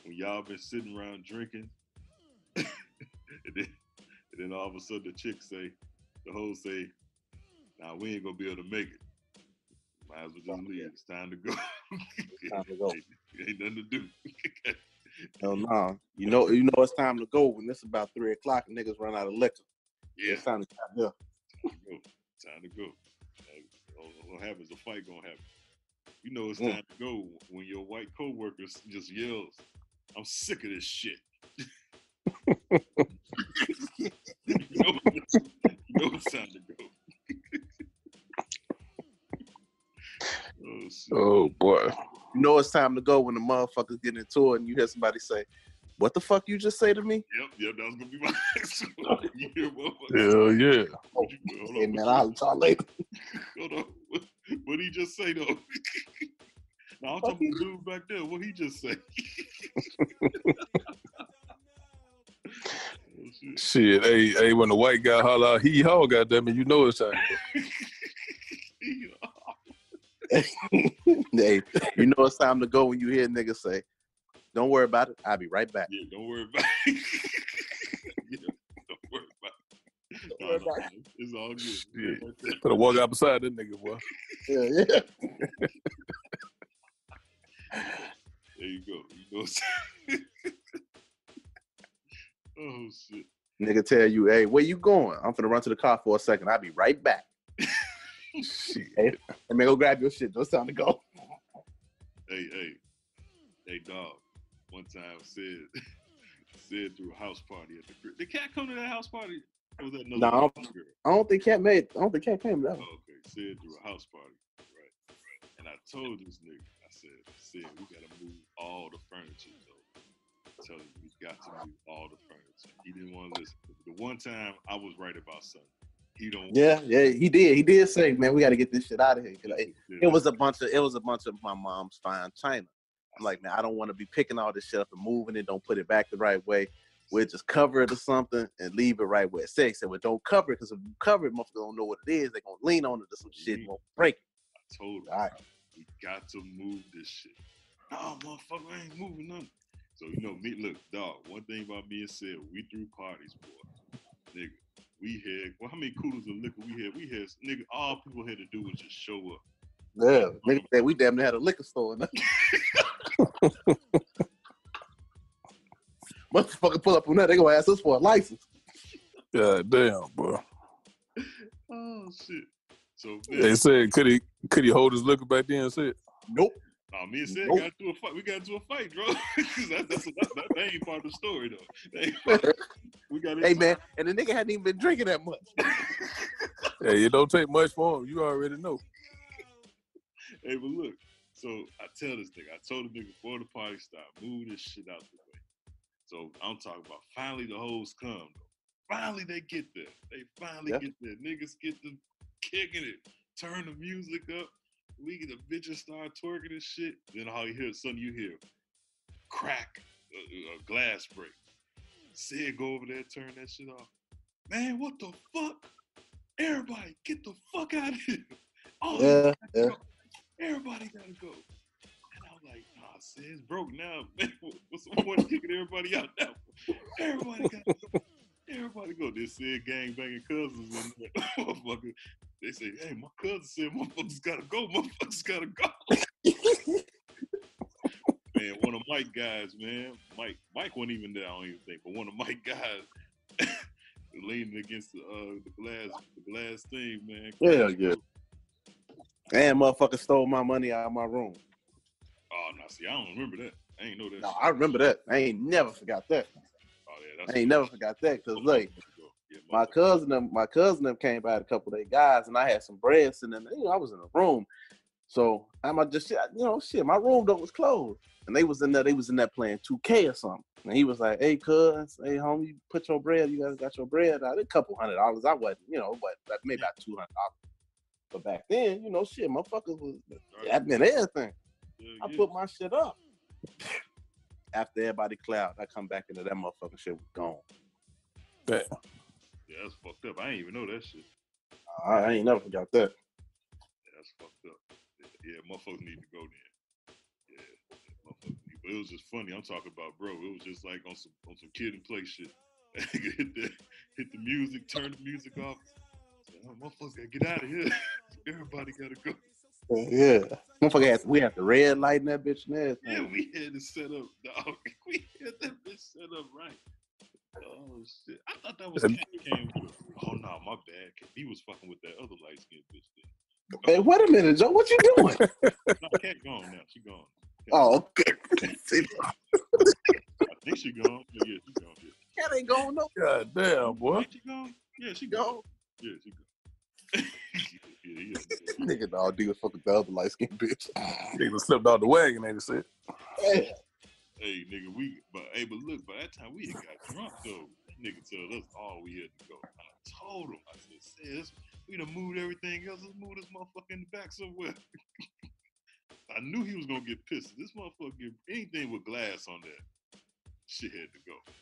when y'all been sitting around drinking, and then all of a sudden the hoes say, "Nah, we ain't gonna be able to make it. Might as well just leave. It's time to go. It's time to go. ain't nothing to do." Hell no. You know it's time to go when it's about 3:00 and niggas run out of liquor. Yeah. It's time to go. Time to go. What happens, a fight gonna happen. You know it's time to go when your white coworker just yells, "I'm sick of this shit." you know it's time to go. Oh boy. You know it's time to go when the motherfuckers get into it and you hear somebody say, "What the fuck you just say to me?" Yep, that was gonna be my next one. You hear motherfuckers. Hell yeah. Hey man, I'll talk later. Hold on. What did he just say though? No, I'm talking to the dude back there. What he just said. Oh, shit, hey, when the white guy holler out, he haw, goddammit, you know it's time. Hey, you know it's time to go when you hear niggas say, don't worry about it, I'll be right back. Yeah, don't worry about it. No, it's all good. Yeah. Could have walked out beside that nigga, boy. Yeah. There you go. You know what I'm saying? Oh, shit. Nigga tell you, hey, where you going? I'm finna run to the car for a second. I'll be right back. Shit. Hey, man, go grab your shit. No time to go. Hey, dog. One time Sid threw a house party at the crib. Did Kat come to that house party? Was that no, I don't think Kat came though. Oh, okay, Sid threw a house party, right? And I told this nigga, I said, Sid, we gotta move all the furniture, though. I told him we got to move all the furniture. He didn't want to listen. The one time I was right about something, he don't. Yeah, he did say, man, we gotta get this shit out of here. Like, yeah. It was a bunch of my mom's fine china. I'm like, man, I don't want to be picking all this shit up and moving it. Don't put it back the right way. We'll just cover it or something and leave it right where it says. And we don't cover it, because if you cover it, motherfuckers don't know what it is. They're going to lean on it or some shit won't break it. I told him, right, we got to move this shit. No, motherfucker, I ain't moving nothing. So, look, dog, one thing about me and Sid, we threw parties, boy. Nigga, we had, well, how many coolers of liquor we had? We had, nigga, all people had to do was just show up. Yeah, nigga said we damn near had a liquor store in there. Motherfucker pull up on that, they gonna ask us for a license. God damn, bro. Oh shit. So man, they said could he hold his liquor back then and said? Nope. Nah, me and Sid got into a fight. We got into a fight, bro. That ain't part of the story though. Hey man, and the nigga hadn't even been drinking that much. Hey, it don't take much for him, you already know. Hey, but look, so I tell this nigga, I told the nigga before the party stopped, move this shit out the way. So I'm talking about finally the hoes come. Finally they get there. They finally get there. Niggas get them kicking it. Turn the music up. We get the bitches start twerking and shit. Then all you hear, something you hear, crack, a glass break. Sid go over there, turn that shit off. Man, what the fuck? Everybody get the fuck out of here. Go. Everybody gotta go. Like, nah, Sid, it's broke now, man. What's the point of kicking everybody out now? Everybody go. This Sid gangbanging cousins and motherfucker. They say, hey, my cousin said motherfuckers gotta go, Man, one of Mike guys, man. Mike wasn't even there, I don't even think, but one of Mike guys leaning against the glass thing, man. Yeah. And motherfucker stole my money out of my room. Oh, no, see, I don't remember that. I ain't know that. No, shit. I remember that. I ain't never forgot that. Oh, yeah, that's because, like, my cousin came by with a couple of their guys, and I had some bread sitting in there. I was in a room. So, my room door was closed. And they was in there playing 2K or something. And he was like, hey, cuz, hey, homie, put your bread. You guys got your bread out. A couple $100. I wasn't, maybe about $200. But back then, motherfuckers was, that meant everything. I put my shit up. After everybody cloud, I come back into that motherfucking shit was gone. Damn. Yeah, that's fucked up. I ain't even know that shit. I ain't never forgot that. Yeah, that's fucked up. Yeah, motherfuckers need to go there. Yeah, motherfuckers need. But it was just funny. I'm talking about, bro. It was just like on some kid and play shit. hit the music, turn the music off. Motherfuckers gotta get out of here. Everybody gotta go. Yeah, motherfucker, we had the red light in that bitch and everything. Yeah, we had it set up, dog. We had that bitch set up right. Oh shit, I thought that was Cat came with. Oh no, my bad. He was fucking with that other light skinned bitch then. Hey, wait a minute, Joe. What you doing? No, Cat gone now. She gone. Cat. Oh, okay. I think she gone. Yeah, she gone. Yeah. Cat ain't gone no. God damn, boy. She gone. Yeah, she gone. Yeah, she gone. Yeah. Nigga, dog, nigga fucking the other light skinned bitch. Nigga slipped out the wagon, ain't it, Sid? Hey, nigga, but by that time we had got drunk, though. That nigga told us all we had to go. And I told him, I said, we done moved everything else. Let's move this motherfucker in the back somewhere. I knew he was going to get pissed. This motherfucker, anything with glass on that, shit had to go.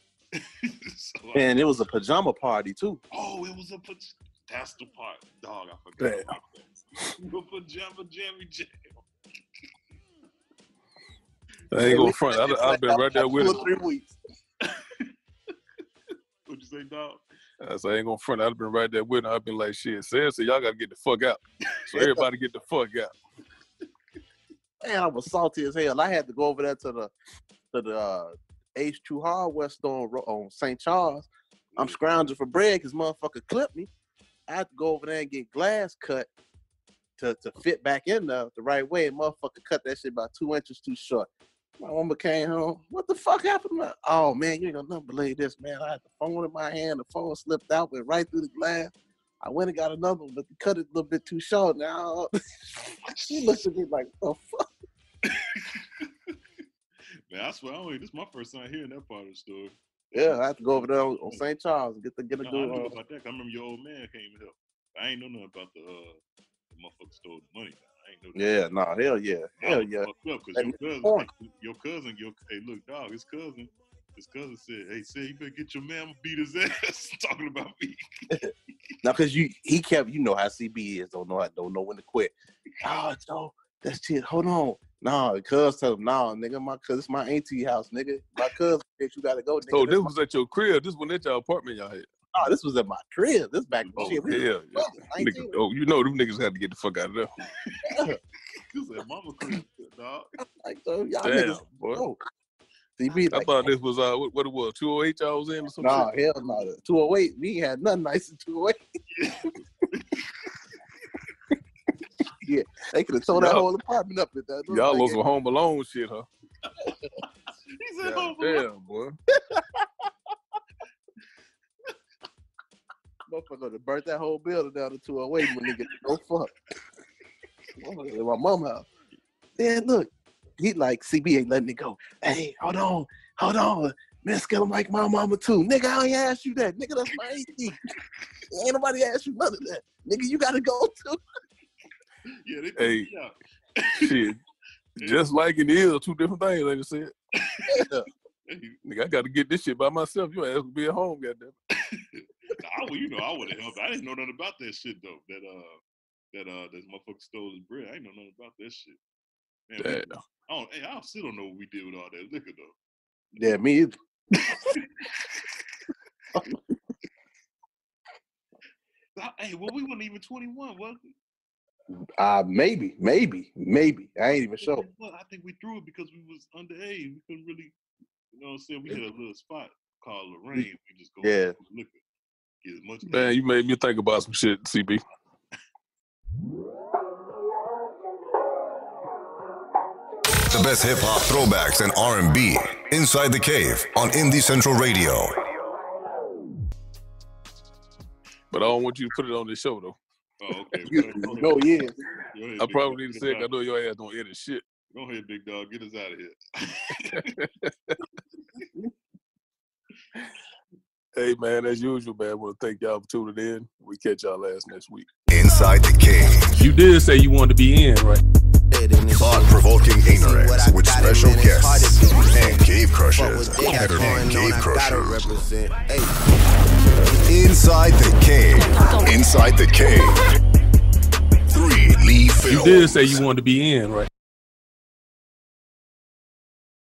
So and it was a pajama party, too. Oh, it was a pajama. That's the part. Dog, I forgot about that. The pajama jammy jam. I ain't going front. I've been right there with him. 3 weeks. What'd you say, dog? So I ain't gonna front. I've been right there with him. I've been like, shit, seriously, y'all gotta get the fuck out. So everybody get the fuck out. Man, I was salty as hell. I had to go over there to the H2 Hardware store on St. Charles. I'm scrounging for bread because motherfucker clipped me. I had to go over there and get glass cut to fit back in there the right way. And motherfucker cut that shit about 2 inches too short. My woman came home. What the fuck happened? Oh, man, you ain't gonna never believe this, man. I had the phone in my hand. The phone slipped out, went right through the glass. I went and got another one, but they cut it a little bit too short. Now she looks at me like, "What the fuck?" Man, I swear, this is my first time hearing that part of the story. Yeah, I have to go over there on St. Charles and get a dude. I know about that. I remember your old man came and helped. I ain't know nothing about the motherfucker stole the money. Yeah, no, hell yeah. Hey, look, dog, his cousin said, "Hey, Sid, you better get your man, beat his ass." Talking about me. Now, cause he kept, you know how CB is, don't know when to quit. Oh, no, that's shit. Hold on, no, cuz tell him, no, nigga, my cuz it's my auntie house, nigga. My cousin, bitch, you gotta go. Nigga. So this was at your crib. This wasn't at your apartment, y'all had. Oh, this was at my crib. This back oh, shit. Yeah. Niggas, you know them niggas had to get the fuck out of there. This was at mama crib, dog. Like, so y'all damn, niggas, boy. Oh. CB, I thought this was, what it was, 208 y'all was in or something? Nah, hell no. 208, we ain't had nothing nice in 208. Yeah, they could have tore that whole apartment up with that. Y'all was some Home Alone shit, huh? He said Home Alone. Damn, boy. Motherfucker to burnt that whole building down to 208 when nigga no fuck. In my mom's house. Then look, he like CB ain't letting it go. Hey, hold on. Miss Gillum like my mama too. Nigga, I ain't asked you that. Nigga, that's my AD. Ain't nobody asked you none of that. Nigga, you gotta go too. Yeah, they hey, out. Shit. Just like it is, two different things, like I said. Yeah. Nigga, I gotta get this shit by myself. You ass to be at home, goddamn. I would have helped. I didn't know nothing about that shit though. That motherfucker stole his bread. I didn't know nothing about that shit. Man, I still don't know what we did with all that liquor though. Yeah, me either. Hey, well, we weren't even 21, was we? Maybe. I ain't even sure. Well, I think we threw it because we was underage. We couldn't really, you know what I'm saying? We had a little spot called Lorraine. We just go out and liquor. Man, you made me think about some shit, CB. The best hip-hop throwbacks and R&B inside the cave on Indie Central Radio. But I don't want you to put it on this show, though. Oh, okay. Oh, yeah. I probably need to say, I know your ass don't edit shit. Go ahead, big dog. Get us out of here. Hey, man, as usual, man, I want to thank y'all for tuning in. We catch y'all next week. Inside the Cave. You did say you wanted to be in, right? Thought-provoking ignorance with special guests and cave crushers. Inside the Cave. Inside the Cave. 3 lead films. You did say you wanted to be in, right?